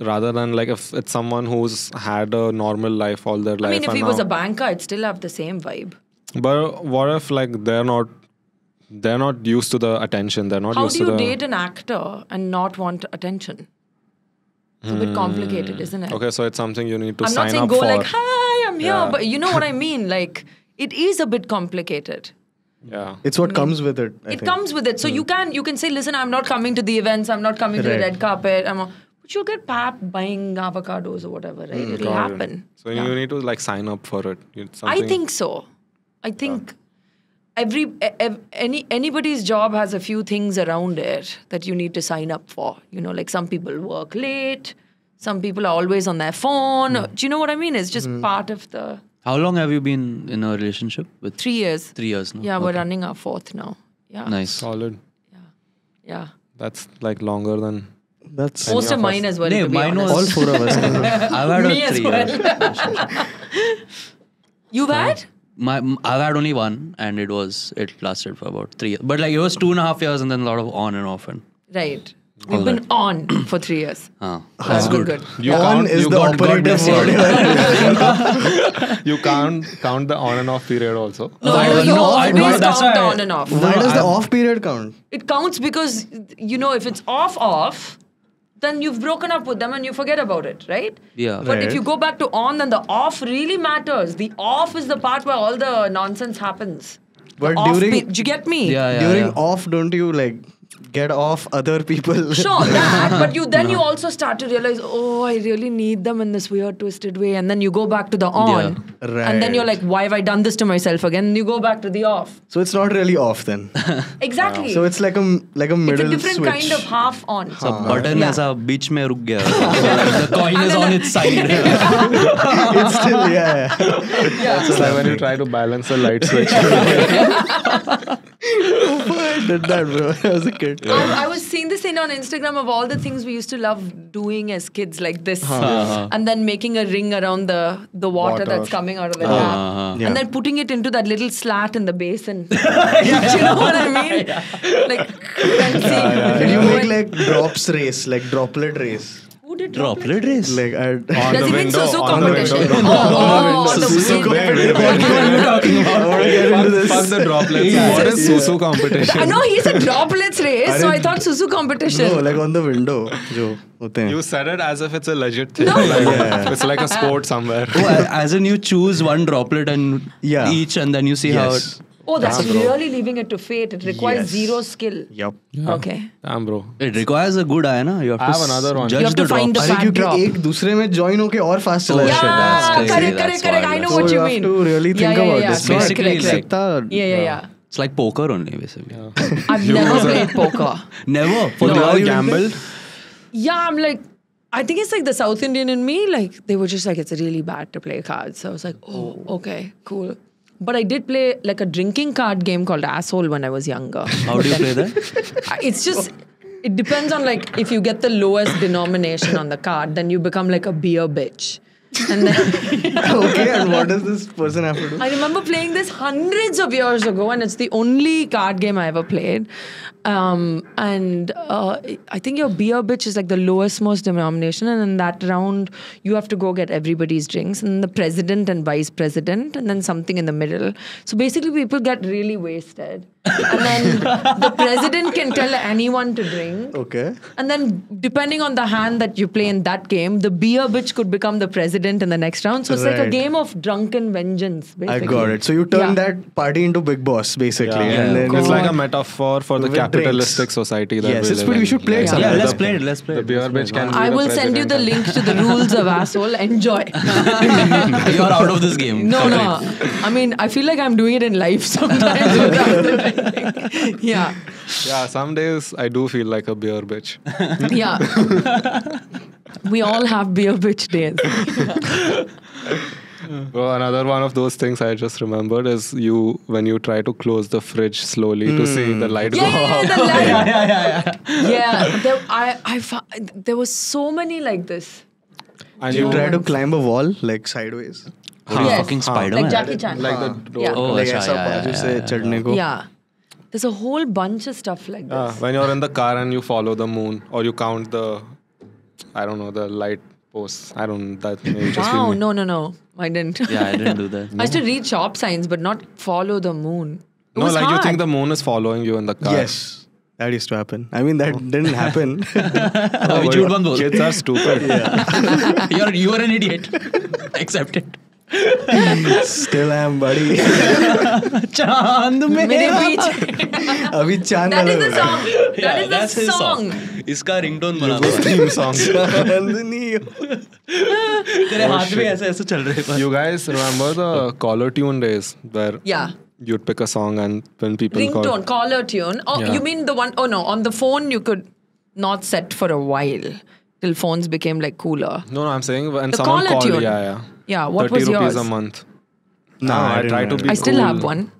rather than like if it's someone who's had a normal life all their life. I mean, if he was a banker, I'd still have the same vibe. But what if like they're not used to the attention? They're not used to the... How do you date an actor and not want attention? It's a bit complicated, isn't it? Okay, so it's something you need to sign up for. I'm not saying go like, hi, I'm here. But you know what I mean? Like, it is a bit complicated. Yeah. It's what comes with it, I think. Comes with it. So you can say, listen, I'm not coming to the events. I'm not coming to the red carpet. But you'll get pap buying avocados or whatever, right? It'll happen. So you need to like sign up for it. I think so. I think anybody's job has a few things around it that you need to sign up for. You know, like some people work late, some people are always on their phone. Do you know what I mean? It's just part of the... How long have you been in a relationship with? 3 years. 3 years now. Yeah, we're running our 4th now. Yeah. Nice. Solid. Yeah. That's like longer than... That's most of mine as well, to be honest. All 4 of us. I've had me 3 years. You've had? I've had only 1, and it lasted for about 3 years. But like it was 2.5 years, and then a lot of on and off. And right. We've been on for 3 years. That's good. On is the operative word. You can't count the on and off period also. No, I always count the on and off. Why does the off period count? It counts because, you know, if it's off, then you've broken up with them and you forget about it, right? Yeah. But if you go back to on, then the off really matters. The off is the part where all the nonsense happens. But during... Do you get me? Yeah. During off, don't you like get off other people? Sure, that. But you also start to realize, oh, I really need them in this weird twisted way. And then you go back to the on. Yeah. Right. And then you're like, why have I done this to myself again? And you go back to the off. So it's not really off then. Exactly. So it's like a middle switch. It's a different kind of half on. So button is a beach mein ruk gaya. The coin is on its side. It's still, yeah. It's like when you try to balance a light switch. I did that, bro. I was a kid. I was seeing this thing on Instagram of all the things we used to love doing as kids, like this, and then making a ring around the water that's coming out of the tap, and then putting it into that little slat in the basin. Do you know what I mean? Like, did you make like droplet race? Who who did droplet race? Like, does he mean Susu competition? Oh, Susu competition. I want to get into this. Fuck the droplets. What is Susu competition? No, he said droplets race, so I thought Susu competition. No, like on the window. You said it as if it's a legit thing. No. Like, yeah. It's like a sport somewhere. Oh, as in you choose one droplet and each, and then you see how it... Oh, that's really leaving it to fate. It requires zero skill. Yep. Yeah. Okay. Damn, bro. It requires a good eye, na? You have to another one. You have to find the fact drop. You can join and fast chalaye. Yeah, correct. I know what you mean. You have to really think about this. Basically, it's like poker only, basically. I've never played poker. Never? For the all gambled? Yeah, I'm like... I think it's like the South Indian in me, like, they were just like, it's really bad to play cards. So I was like, oh, okay, cool. But I did play like a drinking card game called Asshole when I was younger. How do you play that? It's just, it depends on like, if you get the lowest denomination on the card, then you become like a beer bitch. And then okay, and what does this person have to do? I remember playing this hundreds of years ago, and it's the only card game I ever played. I think your beer bitch is like the lowest most denomination, and in that round, you have to go get everybody's drinks, and the president and vice president, and then something in the middle. So basically, people get really wasted. And then the president can tell anyone to drink. Okay. And then depending on the hand that you play in that game, the beer bitch could become the president in the next round. So it's like a game of drunken vengeance, basically. I got it. So you turn that party into Big Boss, basically. Yeah. And then it's like a metaphor for the capitalistic society that we live in. We should play it sometime. Yeah, let's play it. The beer bitch can be the president. I will send you the link to the rules of Asshole. Enjoy. You're out of this game. No. I mean, I feel like I'm doing it in life sometimes. Yeah, some days I do feel like a beer bitch. Yeah. We all have beer bitch days. Well, another one of those things I just remembered is when you try to close the fridge slowly to see the light go out. Yeah, there were so many like this. And you try to climb a wall like sideways. Fucking Spider-Man. Like Jackie Chan. Like the door. Like Elsa. Yeah. There's a whole bunch of stuff like this. When you're in the car and you follow the moon, or you count the, I don't know, the light posts. I don't know. Wow, no. I didn't. Yeah, I didn't do that. I used to read shop signs, but not follow the moon. No, like hard. You think the moon is following you in the car. Yes. That used to happen. I mean, that didn't happen. Kids are stupid. Yeah. You are an idiot. Accept it. Still am, buddy. Chand mere peeche. Abhi chand. That is the song. That's his song. Iska ringtone bana do. Theme song. You guys remember the caller tune days where you'd pick a song and when people ringtone caller tune. Oh, you mean the one? Oh no, on the phone you could not set for a while. Till phones became like cooler. No, I'm saying when someone called. Yeah, what was yours? 30 rupees a month. No, I try to be cool. I still have one.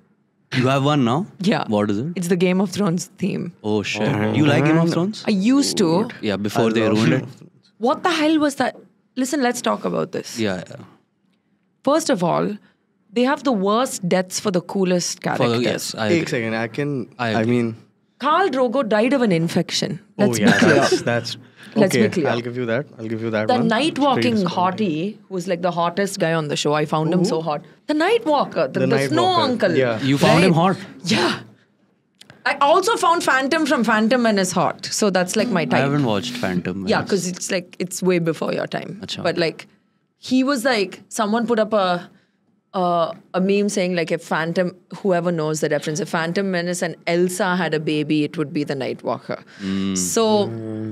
You have one now? Yeah. What is it? It's the Game of Thrones theme. Oh, shit. Oh. You like Game of Thrones? I used to. Yeah, before they ruined it. What the hell was that? Listen, let's talk about this. Yeah. First of all, they have the worst deaths for the coolest characters. Take a second. I mean... Khal Drogo died of an infection. Let's be clear. That's... Let's be clear. I'll give you that. The night walking hottie, who's like the hottest guy on the show, I found him so hot. The night walker, the snow uncle. Yeah. You found him hot? Yeah. I also found Phantom from Phantom Menace hot. So that's like my type. I haven't watched Phantom Menace. Yeah, because it's like, it's way before your time. Achha. But like, he was like, someone put up a meme saying like whoever knows the reference, if Phantom Menace and Elsa had a baby, it would be the night walker. So...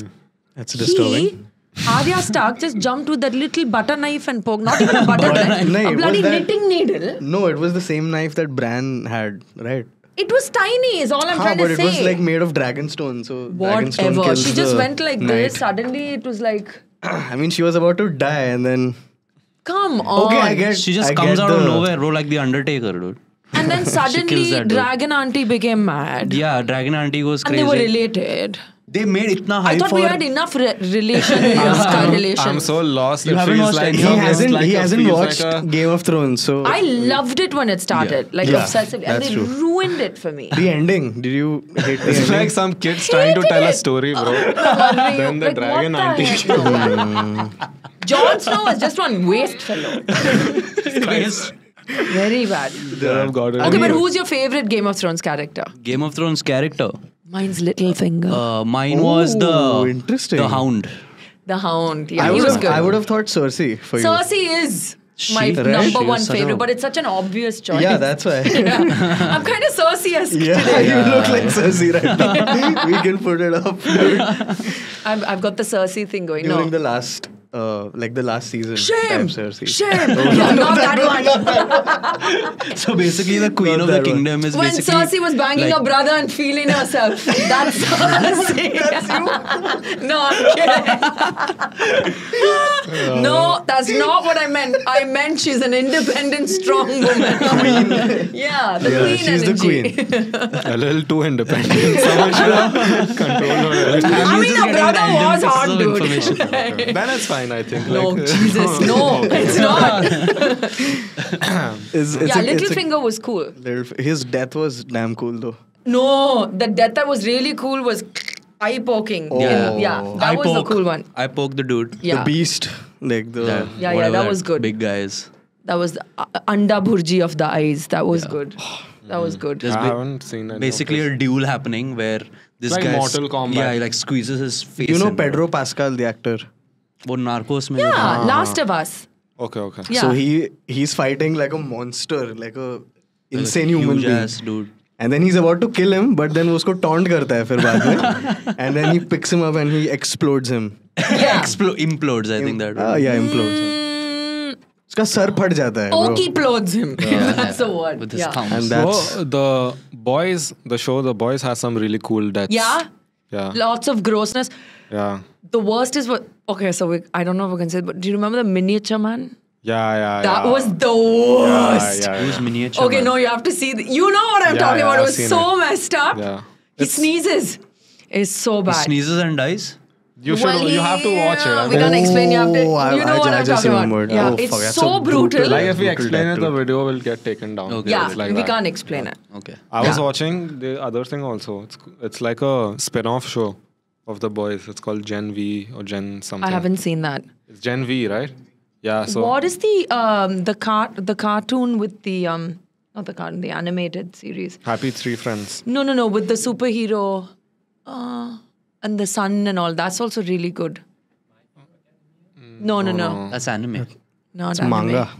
That's disturbing. Arya Stark just jumped with that little butter knife and poked. Not even a butter knife. A bloody knitting needle. No, it was the same knife that Bran had, right? It was tiny is all I'm trying to say. But it was like made of dragonstone. So whatever. She just went like this. Suddenly it was like... I mean, she was about to die and then... Come on. Okay, I guess she just comes out of nowhere, bro, like the Undertaker, dude. And then suddenly Dragon Auntie became mad. Yeah, Dragon Auntie was crazy. And they were related. They made itna hype. I thought we had enough relation. I'm so lost. You haven't watched it. He hasn't watched Game of Thrones. So I loved it when it started, obsessively, and they ruined it for me. The ending? Did you hate the ending? It's like some kids trying to tell a story, bro. Then the dragon auntie. Jon Snow was just one waste fellow. Very bad. Okay, but who's your favorite Game of Thrones character? Game of Thrones character. Mine's Littlefinger. Mine was the Hound. The Hound. Yeah, he was good. I would have thought Cersei for you. Cersei is my number one favorite, but it's such an obvious choice. Yeah, that's why. I'm kind of Cersei-esque today. You look like Cersei right now. We can put it up. I've got the Cersei thing going on. During the last season. Shame! Shame! Not that one. So basically the queen of the kingdom is basically... When Cersei was banging her brother and feeling herself. That's Cersei. That's you? No, I'm kidding. No, that's not what I meant. I meant she's an independent, strong woman. Queen. Yeah, the queen energy. She's the queen. A little too independent. Someone should have controlled her. I mean, her brother was hard, dude. Then it's fine. I think. No, like, Jesus, no, it's not. Littlefinger was cool. His death was damn cool though. No, the death that was really cool was eye poking. Oh. That was the cool one. Eye poke the dude. Yeah. The beast. Like the... that was good. Big guys. That was the anda bhurji of the eyes. That was good. That was good. I haven't seen it. Basically a duel happening where this guy... Like Mortal Kombat. Yeah, he like squeezes his face. You know Pedro Pascal, the actor? Last of Us. Okay. Yeah. So he's fighting like a monster, like a insane human being. Dude. And then he's about to kill him, but then usko taunt karta hai fir baad mein. And then he picks him up and he explodes him. Yeah. Implodes, I think that. Implodes him. Uska sar phat jata hai. Okiplodes him. That's a word. With his thumbs. And that's... So, the Boys, the show, The Boys has some really cool deaths. Yeah. Lots of grossness. Yeah. The worst is what... Okay, so I don't know if we can say it, but do you remember the miniature man? Yeah. That was the worst. It was miniature man. No, you have to see... You know what I'm talking about. It was so messed up. Yeah. He sneezes. It's so bad. He sneezes and dies? You have to watch it. We can't explain. You have to... You know what I'm talking about. Yeah, it's so brutal. Like if we explain it, the video will get taken down. We can't explain it. Okay. I was watching the other thing also. It's like a spin-off show. Of The Boys. It's called Gen V or Gen something. I haven't seen that. It's Gen V, right? Yeah, so... What is the cartoon with the... Not the cartoon, the animated series. Happy Three Friends. No. With the superhero and the sun and all. That's also really good. No. That's anime. It's manga.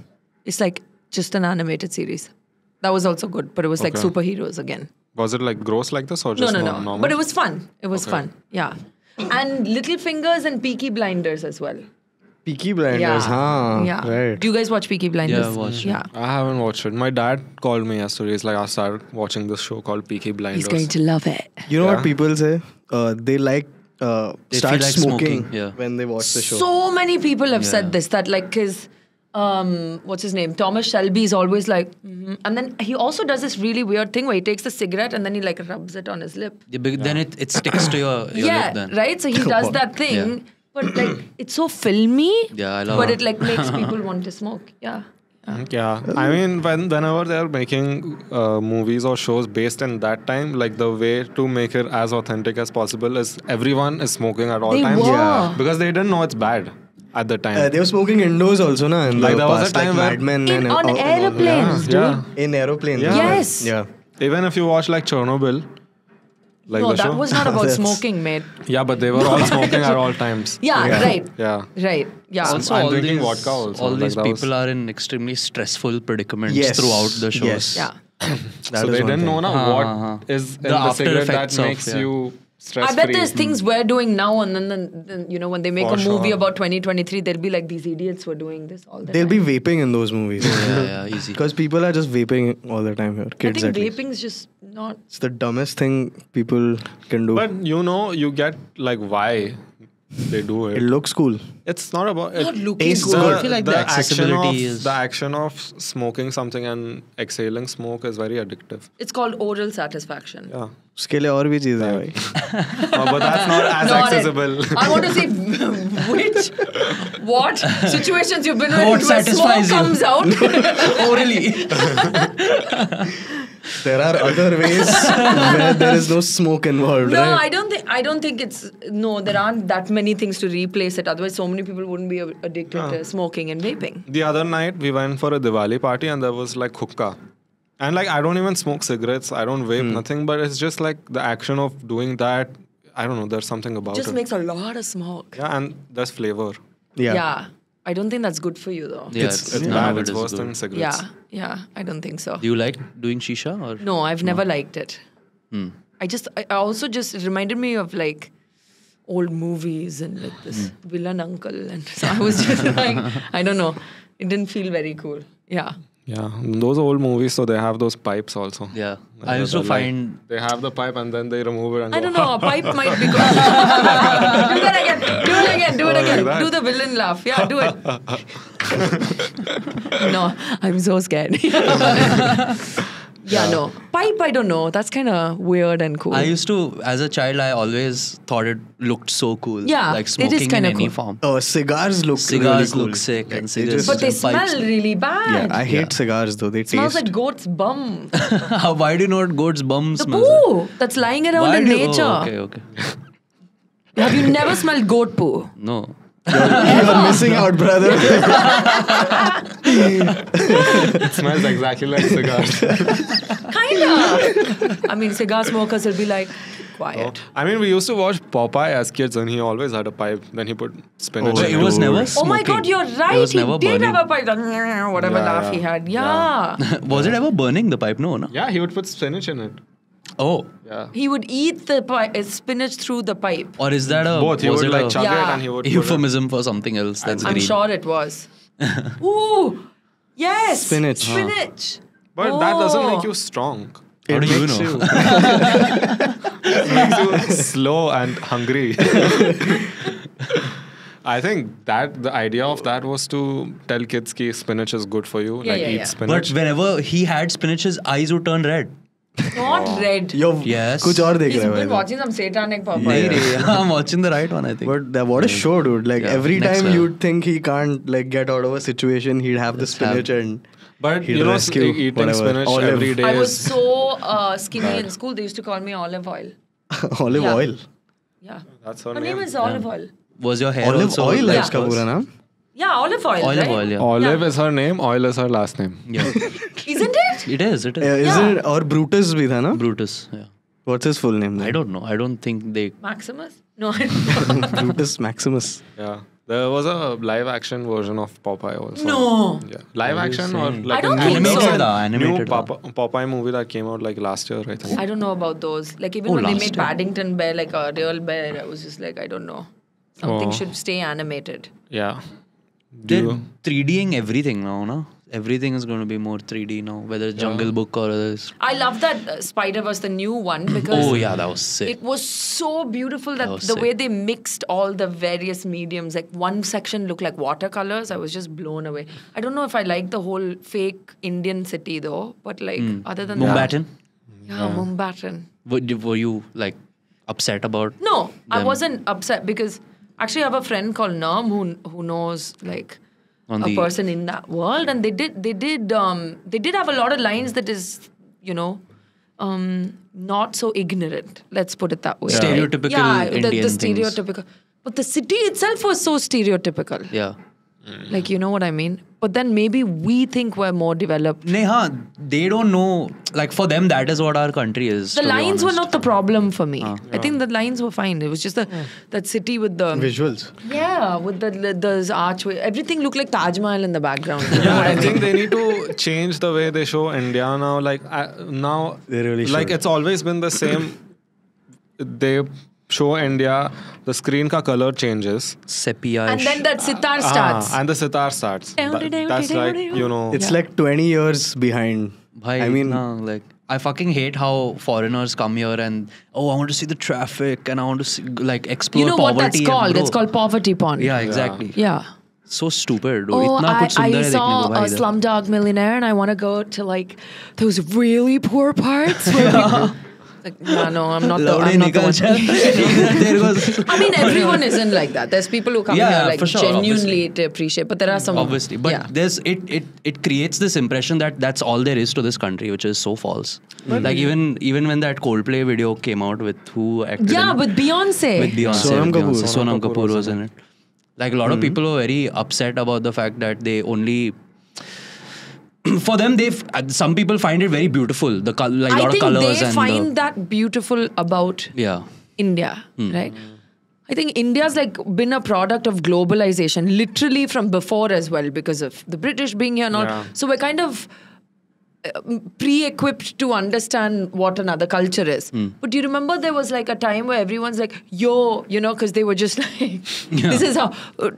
It's like just an animated series. That was also good, but it was like superheroes again. Was it like gross like this or just normal? But it was fun. It was fun. Yeah. And Littlefingers and Peaky Blinders as well. Peaky Blinders, right. Do you guys watch Peaky Blinders? Yeah, I watched it. I haven't watched it. My dad called me yesterday. He's like, I started watching this show called Peaky Blinders. He's going to love it. You know what people say? They like... they start like smoking when they watch the show. So many people have said this. That like his... what's his name? Thomas Shelby is always like, and then he also does this really weird thing where he takes the cigarette and then he like rubs it on his lip. Yeah, but then it sticks to your lip then. Right? So he does that thing, but like it's so filmy. Yeah, I love it. But it like makes people want to smoke. Yeah. I mean, whenever they're making movies or shows based in that time, like the way to make it as authentic as possible is everyone is smoking at all times. Yeah. Because they didn't know it's bad. At the time. They were smoking indoors also, na? Like there was a time like Mad Men on aeroplanes, dude. In aeroplanes. Yeah. Yes. Yeah. Even if you watch like Chernobyl, that was not about smoking, mate. Yeah, but they were all smoking at all times. Yeah, right. Yeah. Also, I'm drinking vodka also. All these people are in extremely stressful predicaments throughout the shows. Yeah. So they didn't know what is in the cigarette that makes you... I bet there's things we're doing now, and then when they make a movie about 2023, they'll be like, these idiots were doing this all the time. They'll be vaping in those movies. Easy. Because people are just vaping all the time here. Kids, I think vaping's just not... It's the dumbest thing people can do. But you get like why They do it. It looks cool. It's not about it. Not looking cool. I feel like the accessibility is. The action of smoking something and exhaling smoke is very addictive. It's called oral satisfaction. Yeah. Uske liye aur bhi cheeze hai bhai. But that's not as accessible. I want to see what situations you've been in where smoke comes out orally. There are other ways where there is no smoke involved. No, right? I don't think it's. No, there aren't that many things to replace it. Otherwise, so many people wouldn't be addicted to smoking and vaping. The other night, we went for a Diwali party and there was like hookah. And like, I don't even smoke cigarettes. I don't vape, nothing. But it's just like the action of doing that. I don't know. There's something about it. Just makes a lot of smoke. Yeah, and there's flavor. Yeah. I don't think that's good for you though. Yeah, it's bad. It's worse than cigarettes. Yeah, I don't think so. Do you like doing shisha or? No, I've never liked it. I also just reminded me of like old movies and like this villain uncle, and so I was just like, I don't know. It didn't feel very cool. Yeah. Yeah, those old movies, so they have those pipes also. Yeah, I used to find... They have the pipe and then they remove it and I don't know, a pipe might be good. Do it again. Like do the villain laugh. Yeah, do it. No, I'm so scared. No. Pipe, I don't know. That's kind of weird and cool. I used to, as a child, I always thought it looked so cool. Yeah, like smoking it is in any form. Oh, cigars look really cool. Cigars look sick. Like, and cigars, but they smell really bad. Yeah, I hate cigars though. They smells like goat's bum. Why do you know what goat's bum smells like? The poo that's lying around in nature. Oh, okay. Have you never smelled goat poo? No. You're missing out, brother. It smells exactly like cigars. Kinda. I mean, cigar smokers will be like, quiet. Oh. I mean, we used to watch Popeye as kids and he always had a pipe. Then he put spinach. Oh, it was never smoking. Oh my God, you're right. He did have a pipe. Whatever laugh he had. Yeah. Was it ever burning, the pipe? No, no. Yeah, he would put spinach in it. Oh. Yeah. He would eat the spinach through the pipe. Or is that a... Both. He would like chug it and he would... Euphemism for something else. That's I'm sure it was. Ooh. Yes. Spinach. But that doesn't make you strong. How do you know? It makes you slow and hungry. I think that the idea of that was to tell kids that spinach is good for you. Eat spinach. But whenever he had spinach, his eyes would turn red. Not red. Yes. He's been watching some satanic Popeye. I'm watching the right one, I think. But what a show, dude. Like every time you'd think he can't like get out of a situation, he'd have the spinach and... But you know, eating spinach every day. I was so skinny in school. They used to call me olive oil. Olive oil? Yeah. That's her name. Her name is Olive Oil. Was your hair olive also? Olive oil? Yeah. Like yeah, olive oil, olive right? Oil, yeah. Olive is her name, oil is her last name. Yeah. Isn't it? It is, it is. Isn't it? Or Brutus bhi tha na? Brutus, yeah. What's his full name then? I don't know. I don't think they... Maximus? No, I don't know. Brutus Maximus. Yeah. There was a live action version of Popeye also. No! Yeah. Live action or like... I don't think so. Animated Popeye movie that came out like last year, I think. I don't know about those. Like even when they made Paddington Bear, like a real bear, I was just like, I don't know. Something should stay animated. Yeah. They're 3Ding everything now, no? Everything is going to be more 3D now, whether it's Jungle Book or others. I love that Spider-Verse, the new one, because... Oh yeah, that was sick. It was so beautiful that the way they mixed all the various mediums. Like one section looked like watercolors. I was just blown away. I don't know if I like the whole fake Indian city though, but like other than Mumbattan? Mumbattan. Were you like upset about... No, them? I wasn't upset because... Actually, I have a friend called Nam who knows like a person in that world, and they did have a lot of lines that is, you know, not so ignorant. Let's put it that way. Stereotypical Indian stereotypical things. But the city itself was so stereotypical. Yeah. Like, you know what I mean? But then maybe we think we're more developed. Neha, they don't know. Like for them, that is what our country is. The lines were not the problem for me. I think the lines were fine. It was just that city with the... Visuals. Yeah, with the archway. Everything looked like Taj Mahal in the background. Yeah, I think they need to change the way they show India now. Like now, they really like should. It's always been the same. They... show India, the screen ka color changes. Sepia. And then that sitar starts. And the sitar starts. That's like, you know. It's like 20 years behind. Bhai, I mean, like... I fucking hate how foreigners come here and, oh, I want to see the traffic and I want to see, like, explore poverty. You know poverty what that's called? That's called poverty porn. Yeah, exactly. Yeah. So stupid. Oh, I saw a Slumdog Millionaire and I want to go to, like, those really poor parts. Yeah. Like, no, I'm not the one. I mean, everyone isn't like that. There's people who come here like genuinely to appreciate, but there are some obviously. But there's it creates this impression that that's all there is to this country, which is so false. Mm. Like even when that Coldplay video came out with who acted, with Beyonce, Sonam Kapoor was in it. Like a lot of people were very upset about the fact that they only. For them, some people find it very beautiful. The like lot of colors. I think they find that beautiful about India, right? I think India's like been a product of globalization, literally from before as well, because of the British being here and all. Yeah. So we're kind of pre-equipped to understand what another culture is. But do you remember there was like a time where everyone's like, yo, you know, because they were just like, this is how,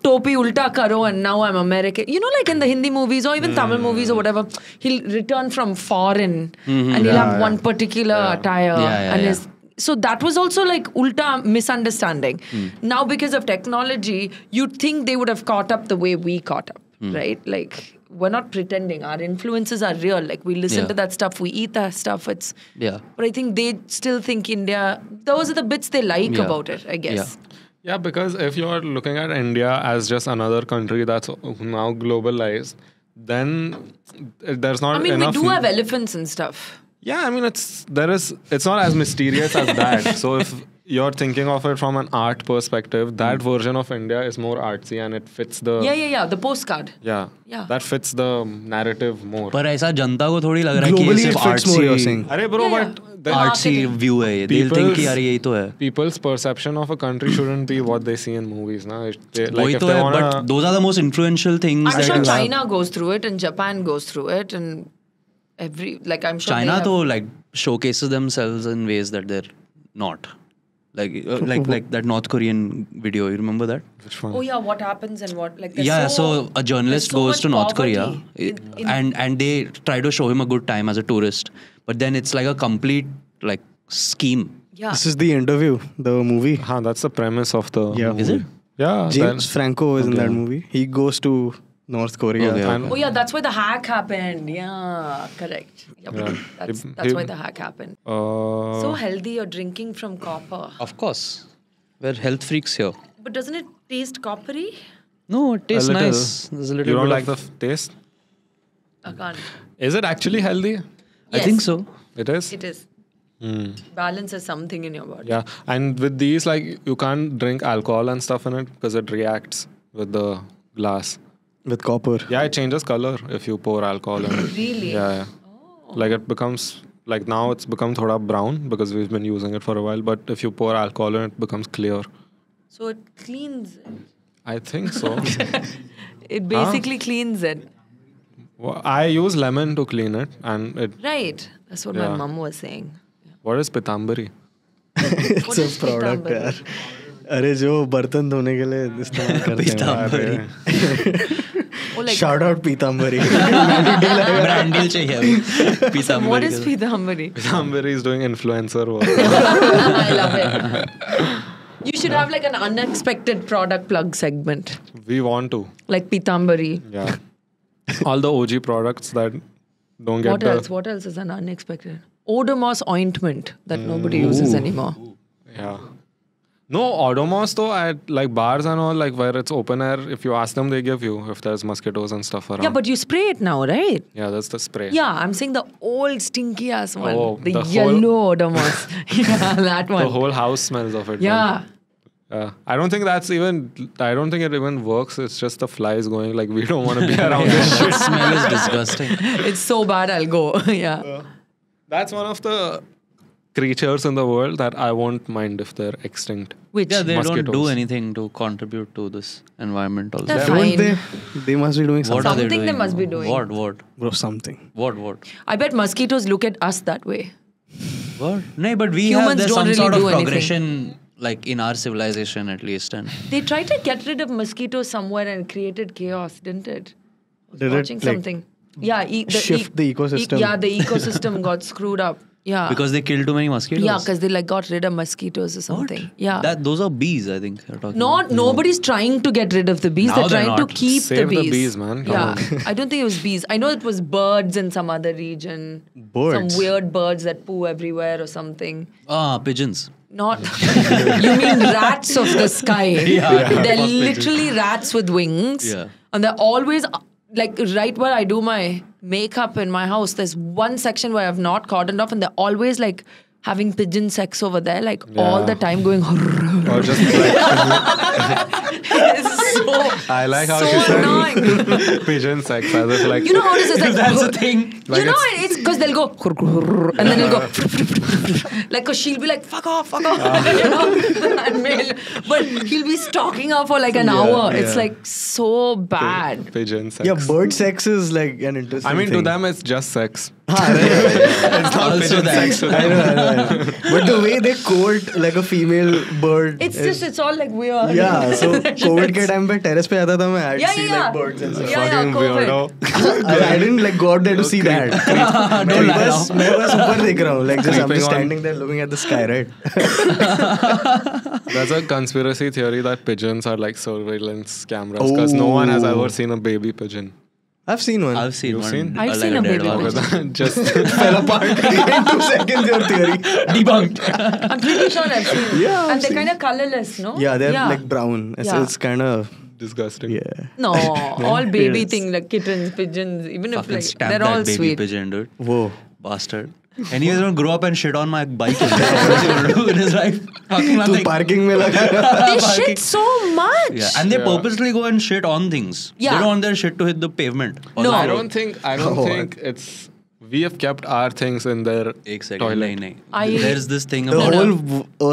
topi ulta karo and now I'm American. You know, like in the Hindi movies or even Tamil movies or whatever, he'll return from foreign and he'll have one particular attire. So that was also like ulta misunderstanding. Now because of technology, you'd think they would have caught up the way we caught up, right? Like, we're not pretending. Our influences are real. Like, we listen to that stuff. We eat that stuff. It's... Yeah. But I think they still think India... Those are the bits they like about it, I guess. Yeah, because if you're looking at India as just another country that's now globalized, then there's not enough... we do have elephants and stuff. Yeah, I mean, it's not as mysterious as that. So if you're thinking of it from an art perspective, that version of India is more artsy and it fits the... Yeah, the postcard. Yeah. That fits the narrative more. But aisa janta ko thodi lag raha hai ki sirf artsy more, you're saying. Arey bro, but... Artsy view hai. They'll think ki yaar yehi to hai. People's perception of a country shouldn't be what they see in movies, na? Like if they wanna... But those are the most influential things. I'm sure China goes through it and Japan goes through it and every... Like I'm sure China though like showcases themselves in ways that they're not... Like that North Korean video, you remember that? Which one? Oh yeah, what happens and what like. Yeah, so a journalist goes to North Korea and they try to show him a good time as a tourist, but then it's like a complete like scheme. Yeah. This is The Interview, the movie. Huh, that's the premise of the movie. Is it? Yeah. James Franco is in that movie. He goes to North Korea. Oh yeah, that's why the hack happened. Yeah, correct. That's why the hack happened. So healthy, you're drinking from copper. Of course. We're health freaks here. But doesn't it taste coppery? No, it tastes nice. There's a little you don't like the taste? I can't. Is it actually healthy? Yes. I think so. It is? It is. Balances something in your body. Yeah, and with these, like, you can't drink alcohol and stuff in it because it reacts with the glass. With copper. Yeah, it changes color if you pour alcohol in it. Really? Yeah. Oh. Like it becomes, like now it's become thoda brown because we've been using it for a while. But if you pour alcohol in it, it becomes clear. So it cleans it. I think so. It basically cleans it. Well, I use lemon to clean it. Right. That's what my mum was saying. Yeah. What is pitambari? It's a product, yaar. Arey jo bartan dhone ke liye istemal karte hain. Shout out Pitambari. What is Pitambari? Pitambari is doing influencer work. I love it. You should have like an unexpected product plug segment. We want to. Like Pitambari. Yeah. All the OG products that don't get What else is an unexpected? Odomos ointment that nobody uses anymore. Yeah. No, Odomos though at like bars and all, like where it's open air, if you ask them, they give you if there's mosquitoes and stuff around. Yeah, but you spray it now, right? Yeah, that's the spray. Yeah, I'm saying the old stinky ass one. Oh, the yellow Odomos. Yeah, that one. The whole house smells of it. Yeah. I don't think that's even, I don't think it even works. It's just the flies going like, we don't want to be around this shit. The smell is disgusting. It's so bad, I'll go. Yeah. That's one of the creatures in the world that I won't mind if they're extinct. Which? Yeah, they mosquitoes. Don't do anything to contribute to this environment also. They're fine. They must be doing something. What are they doing? Something they must be doing. What? Bro, something. What? I bet mosquitoes look at us that way. What? No, but we humans have some really sort of progression anything. Like in our civilization at least. And they tried to get rid of mosquitoes somewhere and created chaos, didn't it? Did watching it, like, something. yeah, shift the ecosystem. Yeah, the ecosystem got screwed up. Yeah. Because they killed too many mosquitoes. Yeah, because they like got rid of mosquitoes or something. What? Yeah. Those are bees, I think. Nobody's trying to get rid of the bees. They're trying to keep Save the bees, man. Yeah. I don't think it was bees. I know it was birds in some other region. Birds? Some weird birds that poo everywhere or something. Ah, pigeons. Not you mean rats of the sky. Yeah. They're literally rats with wings. Yeah. And they're always like right where I do my makeup in my house, there's one section where I've not cordoned off, and they're always like having pigeon sex over there, like all the time going. Or just I like how she said pigeon sex. I was like, you know how it is? It's like, that's a thing. Like you know, it's because they'll go and then they'll go like, because she'll be like, fuck off, you know, and male, but he'll be stalking her for like an hour. Yeah. It's like so bad. Pigeon sex. Yeah, bird sex is like an interesting. I mean, thing. To them, it's just sex. It's not pigeon sex. I know. But the way they court like a female bird, it's all like weird. Yeah, so COVID ke time pe terrace pe aata tha main, I'd see like birds and stuff. Fucking weirdo. I didn't like go out there to see that. मैं बस ऊपर देख रहा हूँ, like just I'm just standing there looking at the sky, right? That's a conspiracy theory that pigeons are like surveillance cameras because no one has ever seen a baby pigeon. I've seen one. I've seen a baby pigeon. Just fell apart in 2 seconds, your theory. Debunked. I'm pretty sure I've seen. Yeah, and they're kind of colorless, no? Yeah, they're like brown. It's kind of disgusting. Yeah. No, all baby thing, like kittens, pigeons, even if like, they're all baby sweet. Pigeon, dude. Whoa. Bastard. And he's going to grow up and shit on my bike. In his life. Fucking nothing. Parking mein they shit so much. Yeah. And they purposely go and shit on things. Yeah. They don't want their shit to hit the pavement. No. I don't think it's... We have kept our things in their toilet. There's this thing about... The whole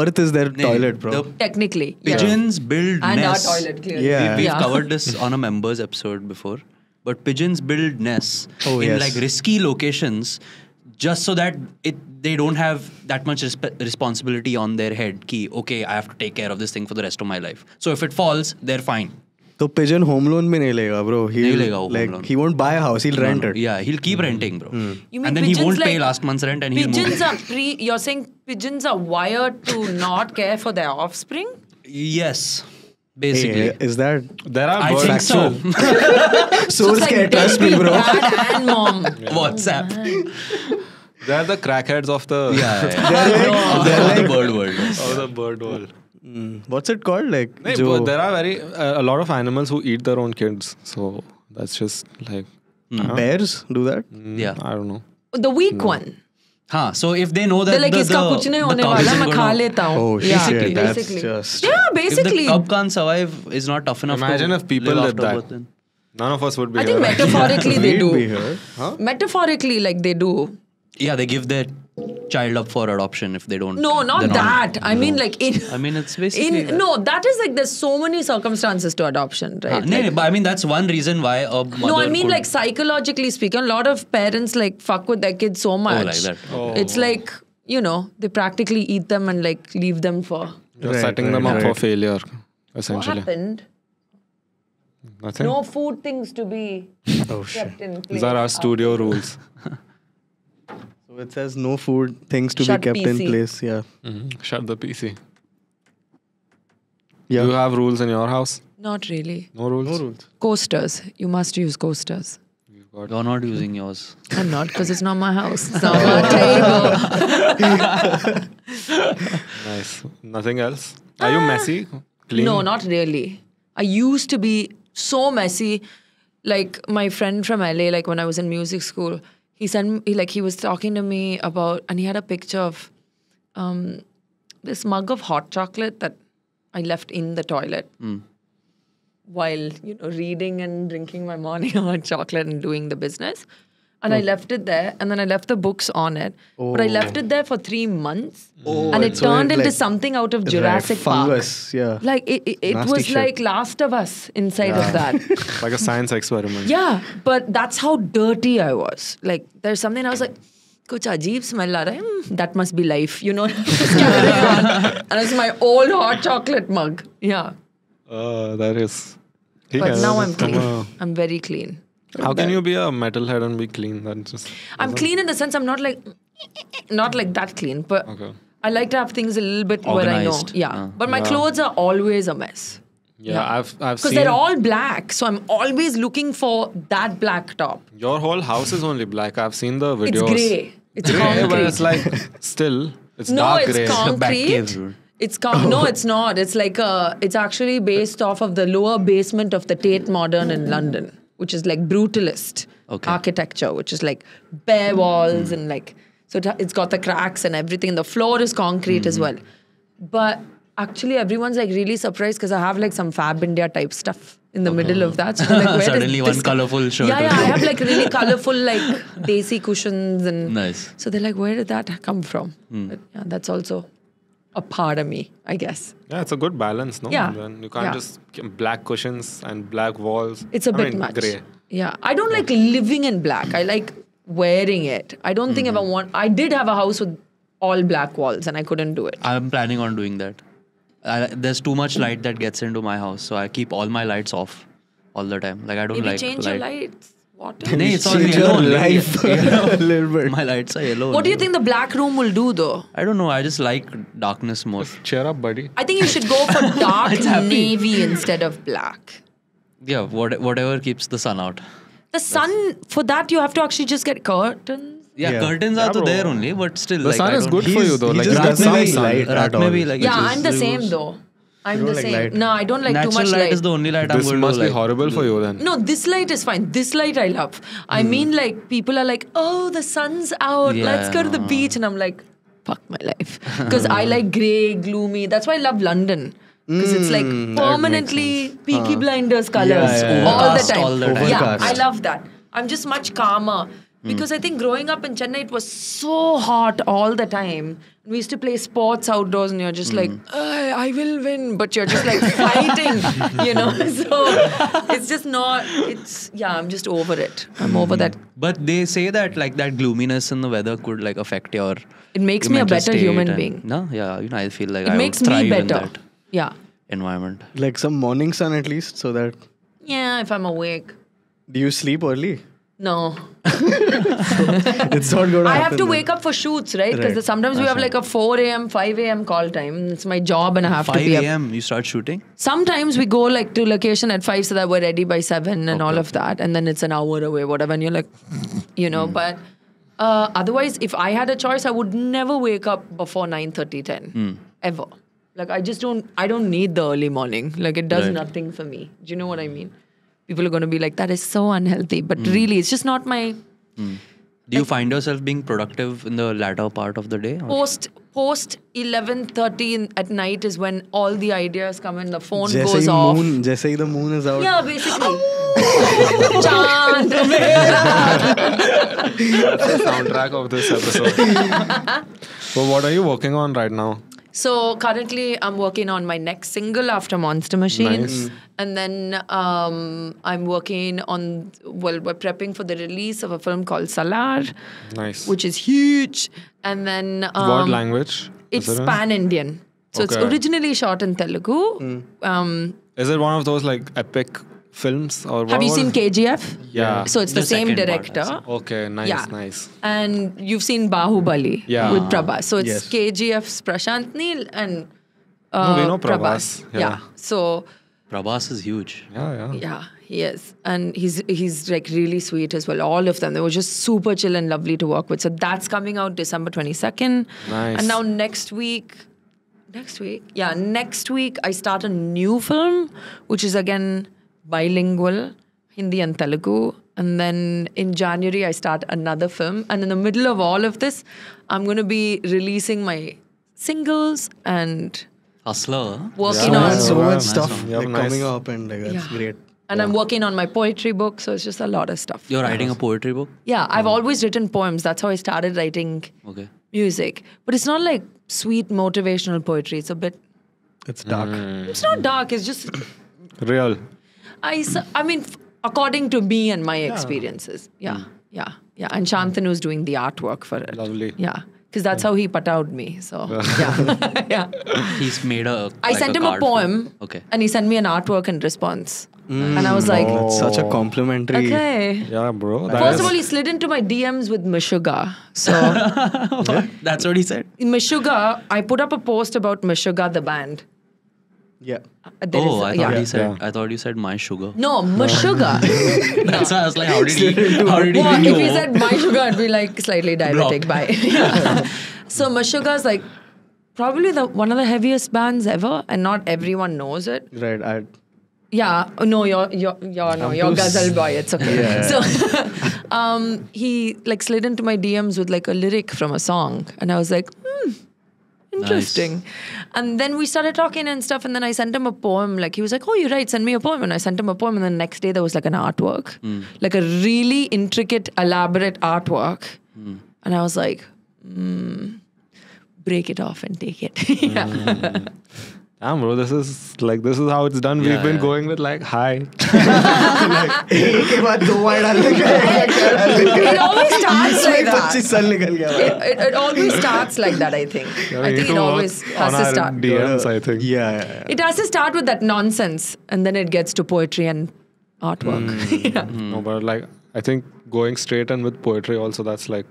earth is their toilet, bro. Technically. Pigeons build nests. And our toilet, clearly. Yeah. We've covered this on a members episode before. But pigeons build nests in like risky locations... Just so that they don't have that much responsibility on their head. Ki, okay, I have to take care of this thing for the rest of my life. So if it falls, they're fine. So pigeon home loan bhi nahi lega, bro. He won't buy a house. He'll rent it. Yeah, he'll keep renting, bro. And then he won't pay last month's rent. And you're saying pigeons are wired to not care for their offspring? Yes. Basically, is that there are birds? I think so. Source care, trust me, bro. Dad and mom. WhatsApp. They are the crackheads of the they're like the bird world. Of the bird world. What's it called? Like there are a lot of animals who eat their own kids. So that's just like bears do that. Yeah, I don't know. The weak one. Huh, so if they know that like, basically. If the cub can't survive, is not tough enough. Imagine if people did that. None of us would be here. I think metaphorically they do. Huh? Metaphorically, like they do. Yeah, they give their child up for adoption if they don't. No, not that. I mean, like it's basically. No, that is like there's so many circumstances to adoption, right? But I mean that's one reason why a mother. No, I mean like psychologically speaking, a lot of parents like fuck with their kids so much. Like that. Oh. It's like they practically eat them and like leave them for. You're setting them up for failure, essentially. What happened? Nothing. No food things to be kept in place. These are our studio rules. It says no food things to be kept in place. Yeah. Shut the PC. Yeah. Do you have rules in your house? Not really. No rules? No rules. Coasters. You must use coasters. You're not using yours. I'm not because it's not my house. It's not my table. Nice. Nothing else? Are you messy? Clean? No, not really. I used to be so messy. Like my friend from LA, like when I was in music school, he was talking to me about, and he had a picture of this mug of hot chocolate that I left in the toilet while, reading and drinking my morning hot chocolate and doing the business. And I left it there, and then I left the books on it. But I left it there for 3 months, and it turned into something out of Jurassic Park. Yeah. Like it was like Last of Us inside of that. Like a science experiment. Yeah, but that's how dirty I was. Like there's something I was like, kuch ajeeb smell aa raha hai. That must be life, And it's my old hot chocolate mug. Yeah. That is. But now I'm clean. I'm very clean. How can you be a metalhead and be clean? I'm clean in the sense I'm not like that clean, but okay. I like to have things a little bit organized. Where I know. Yeah. But my clothes are always a mess. Yeah, yeah. I've seen. Because they're all black, so I'm always looking for that black top. Your whole house is only black. I've seen the videos. It's grey. It's grey, but it's like still it's dark grey. No, it's concrete. It's no, it's not. It's like it's actually based off of the lower basement of the Tate Modern in London, which is like brutalist architecture, which is like bare walls and like so it's got the cracks and everything. The floor is concrete as well, but actually everyone's like really surprised because I have like some Fab India type stuff in the middle of that. So like, where suddenly one colorful shirt. Yeah, yeah, I have like really colorful like desi cushions and nice. So they're like, where did that come from? But yeah, that's also a part of me, I guess. Yeah, it's a good balance, no? Yeah. You can't just black cushions and black walls. It's a bit much. Grey. Yeah, I don't like living in black. I like wearing it. I don't think I want. I did have a house with all black walls, and I couldn't do it. I'm planning on doing that. There's too much light that gets into my house, so I keep all my lights off all the time. Like I don't like change your lights. What? No, it's all yellow. Life. Yellow. Little bit. My lights are yellow. What do you think the black room will do, though? I don't know. I just like darkness more. Just cheer up, buddy. I think you should go for dark navy instead of black. Yeah, whatever keeps the sun out. The sun, for that you have to actually just get curtains. Yeah, curtains are there only, but still. The like, sun is good for you though. Like I'm the same though. I'm the same. Light. No, I don't like too much light. Light is the only light I'm going to like. This must be horrible for you then. No, this light is fine. This light I love. I mean, like people are like, oh, the sun's out. Yeah. Let's go to the beach, and I'm like, fuck my life, because I like grey, gloomy. That's why I love London. Because it's like permanently Peaky Blinders colors all the time. Yeah, I love that. I'm just much calmer. Because I think growing up in Chennai, it was so hot all the time. We used to play sports outdoors and you're just like, I will win. But you're just like fighting, you know. So it's just not, it's, yeah, I'm just over it. I'm over that. But they say that like that gloominess in the weather could like affect your... It makes me a better human being. No, yeah, you know, I feel like I would thrive in that environment. Like some morning sun at least, so that... Yeah, if I'm awake. Do you sleep early? No. It's not going to happen. I have to wake up for shoots, right? Because sometimes we have like a 4 a.m., 5 a.m. call time. It's my job and I have to be up. 5 a.m. you start shooting? Sometimes we go like to location at 5 so that we're ready by 7 and all of that. And then it's an hour away, whatever. And you're like, you know. But otherwise, if I had a choice, I would never wake up before 9:30, 10. Ever. Like I don't need the early morning. Like it does nothing for me. Do you know what I mean? People are going to be like, that is so unhealthy. But really, it's just not my... Do you find yourself being productive in the latter part of the day? Or? Post 11:30 at night is when all the ideas come in. The phone goes off. Jaise the moon is out. Yeah, basically. That's the soundtrack of this episode. So what are you working on right now? So currently I'm working on my next single after Monster Machine. Nice. And then I'm working on, well, we're prepping for the release of a film called Salar. Nice. Which is huge. And then... what language? It's pan-Indian. So it's originally shot in Telugu. Is it one of those like epic films? Or have you seen KGF? Yeah. So it's the same director. Okay, nice, nice. And you've seen Bahubali with Prabhas. So it's KGF's Prashant Neel and we know Prabhas. Yeah. So Prabhas is huge. Yeah, yeah. Yeah, he is. And he's like really sweet as well. All of them. They were just super chill and lovely to work with. So that's coming out December 22nd. Nice. And now next week I start a new film, which is again bilingual, Hindi and Telugu. And then in January, I start another film. And in the middle of all of this, I'm going to be releasing my singles and working on so much stuff coming up. And like, that's great. And I'm working on my poetry book. So it's just a lot of stuff. You're writing a poetry book? Yeah, I've always written poems. That's how I started writing music. But it's not like sweet motivational poetry. It's a bit... It's dark. It's not dark. It's just... Real. I mean, according to me and my experiences. Yeah. And Shantanu's doing the artwork for it. Lovely. Yeah. Because that's how he patowed me. So, yeah. He's made a... I sent him a poem. And he sent me an artwork in response. And I was like, that's such a complimentary. Okay. Yeah, bro. First of all, he slid into my DMs with Meshuggah. So that's what he said. In Meshuggah, I put up a post about Meshuggah the band. Yeah. I thought you said my sugar. No, Meshuggah. That's why I was like, how did he know? If he said my sugar, I'd be like slightly diabetic. Bye. Yeah. So Meshuggah is like probably one of the heaviest bands ever, and not everyone knows it. Right. You're Ghazal boy. It's okay. Yeah. So he like slid into my DMs with like a lyric from a song, and I was like, interesting. Nice. And then we started talking and stuff, and then I sent him a poem. Like, he was like, oh, you're right, send me a poem. And I sent him a poem, and then the next day there was like an artwork, like a really intricate, elaborate artwork. And I was like, break it off and take it. Yeah. Damn, bro, this is how it's done. Yeah, we've been going with like, hi. Like, it always starts like that. It always starts like that, I think. I think it always has to start. DMs, I think. Yeah. It has to start with that nonsense, and then it gets to poetry and artwork. Yeah. No, but like, I think going straight and with poetry also, that's like,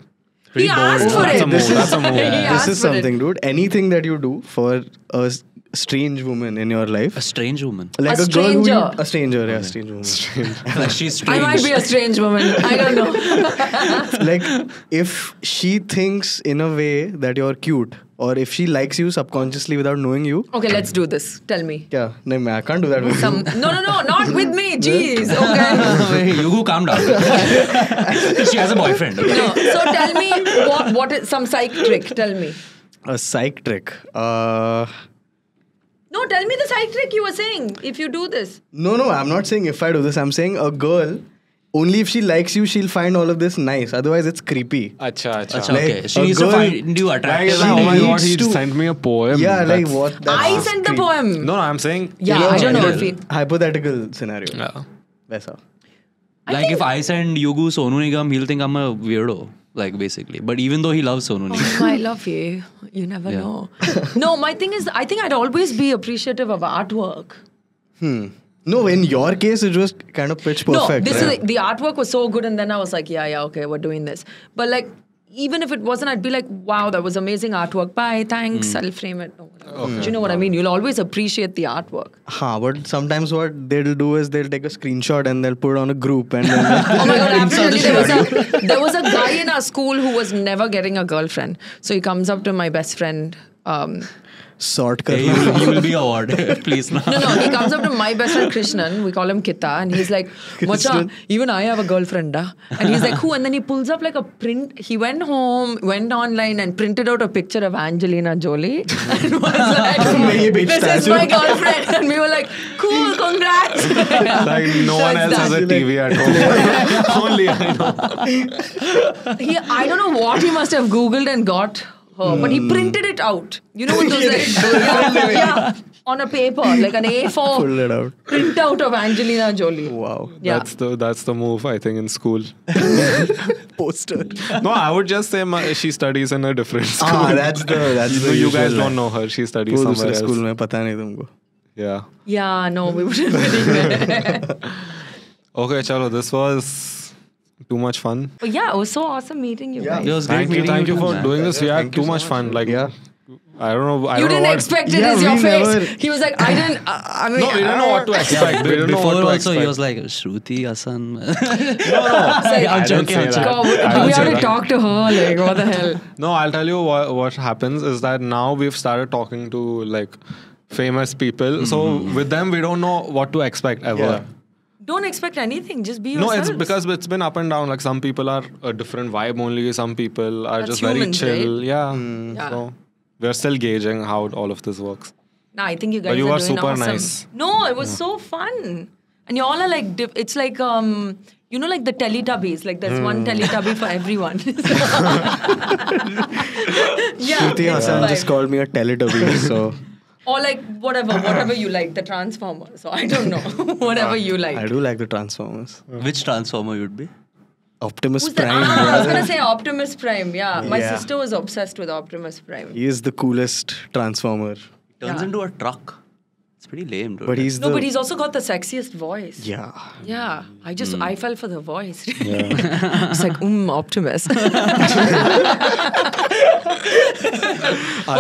he asked for it. This is something, dude. Anything that you do for us. Strange woman in your life. A strange woman? Like a stranger. Girl a stranger, yeah. Okay. Strange woman. Like she's strange. I might be a strange woman. I don't know. Like if she thinks in a way that you're cute, or if she likes you subconsciously without knowing you. Okay, let's do this. Tell me. Yeah. No, I can't do that with you. No, not with me. Jeez. Okay. You calm down. She has a boyfriend. Okay? No. So tell me, what is some psych trick? Tell me. A psych trick? No, tell me the side trick you were saying, if you do this. No, I'm not saying if I do this. I'm saying a girl, only if she likes you, she'll find all of this nice. Otherwise, it's creepy. Achha. Like, okay. She used to find you attractive. Like, oh my God, he sent me a poem. Yeah, that's, like what? I sent the poem. No, I'm saying... Yeah, I don't know if hypothetical scenario. Yeah. Vaisa. Like if I send Yugu Sonu Nigam, he'll think I'm a weirdo. Like basically. But even though he loves Sonu Nigam. Oh, I love you. You never know. No, my thing is, I think I'd always be appreciative of artwork. No, in your case, it was kind of pitch perfect. No, the artwork was so good, and then I was like, yeah, okay, we're doing this. But like, even if it wasn't, I'd be like, wow, that was amazing artwork. Bye, thanks, I'll frame it. Okay. Do you know what I mean? You'll always appreciate the artwork. But sometimes what they'll do is they'll take a screenshot and they'll put it on a group. And then oh my God, absolutely. There was a guy in our school who was never getting a girlfriend. So he comes up to my best friend. You will be awarded. Please not. No, he comes up to my best friend Krishnan. We call him Kita, and he's like, Macha, even I have a girlfriend. And he's like, who? And then he pulls up like a print. He went home, went online, and printed out a picture of Angelina Jolie. And was like, this is my girlfriend. And we were like, cool, congrats. Like no one else has a TV at home. Only I know. I don't know what he must have Googled and got. But he printed it out. You know what those are? Yeah, on a paper, like an A4. Pulled it out. Print out of Angelina Jolie. Wow. Yeah. That's the move, I think, in school. Poster. No, I would just say she studies in a different school. That's the you guys don't know her. She studies somewhere else. School mein pata nahi tumko. Yeah. Yeah, no, we wouldn't believe it. Okay, chalo, this was... too much fun. Oh, yeah, it was so awesome meeting you guys. It was great meeting you. Thank you for doing this. We had too much fun. Like, I don't know. You didn't expect it as your face. He was like, I didn't. I mean, we didn't know what to expect. Before also, he was like, Shruti Haasan. I'm joking. We have to talk to her. Like, what the hell? No, I'll tell you what happens is that now we've started talking to like famous people. So with them, we don't know what to expect ever. Don't expect anything. Just be yourself. No, it's because it's been up and down. Like some people are a different vibe only. Some people are just very chill. Right? Yeah. So we're still gauging how all of this works. Nah, I think you guys are doing awesome. But you were super nice. No, it was so fun. And you all are like, it's like, you know, like the Teletubbies. Like there's one Teletubby for everyone. Shruti Haasan just called me a Teletubby. So... or like whatever you like, the Transformers. So I don't know. Whatever you like. I do like the Transformers. Which Transformer you'd be? Optimus Prime. I was going to say Optimus Prime. Yeah. My sister was obsessed with Optimus Prime. He is the coolest Transformer. Turns into a truck. It's pretty lame, dude. But he's no, but he's also got the sexiest voice. Yeah. Yeah. I fell for the voice. Yeah. It's like, Optimus. I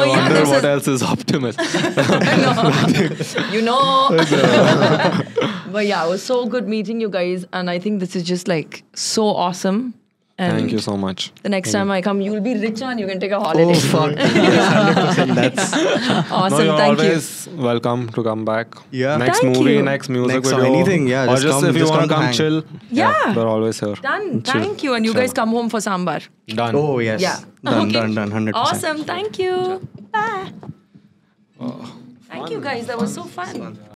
wonder what else is Optimus. You know. But yeah, it was so good meeting you guys. And I think this is just like so awesome. And thank you so much. The next time I come, you'll be richer and you can take a holiday. Oh, fuck. That's awesome. No, thank you. You're always welcome to come back. Yeah. Next movie, next music video. Anything. Yeah. Or just if you want to come chill. Yeah. We're always here. Done. Thank you. And you guys come home for sambar. Done. Oh, yes. Yeah. Done. 100%. Awesome. Thank you. Bye. Oh, thank you guys. That was so fun.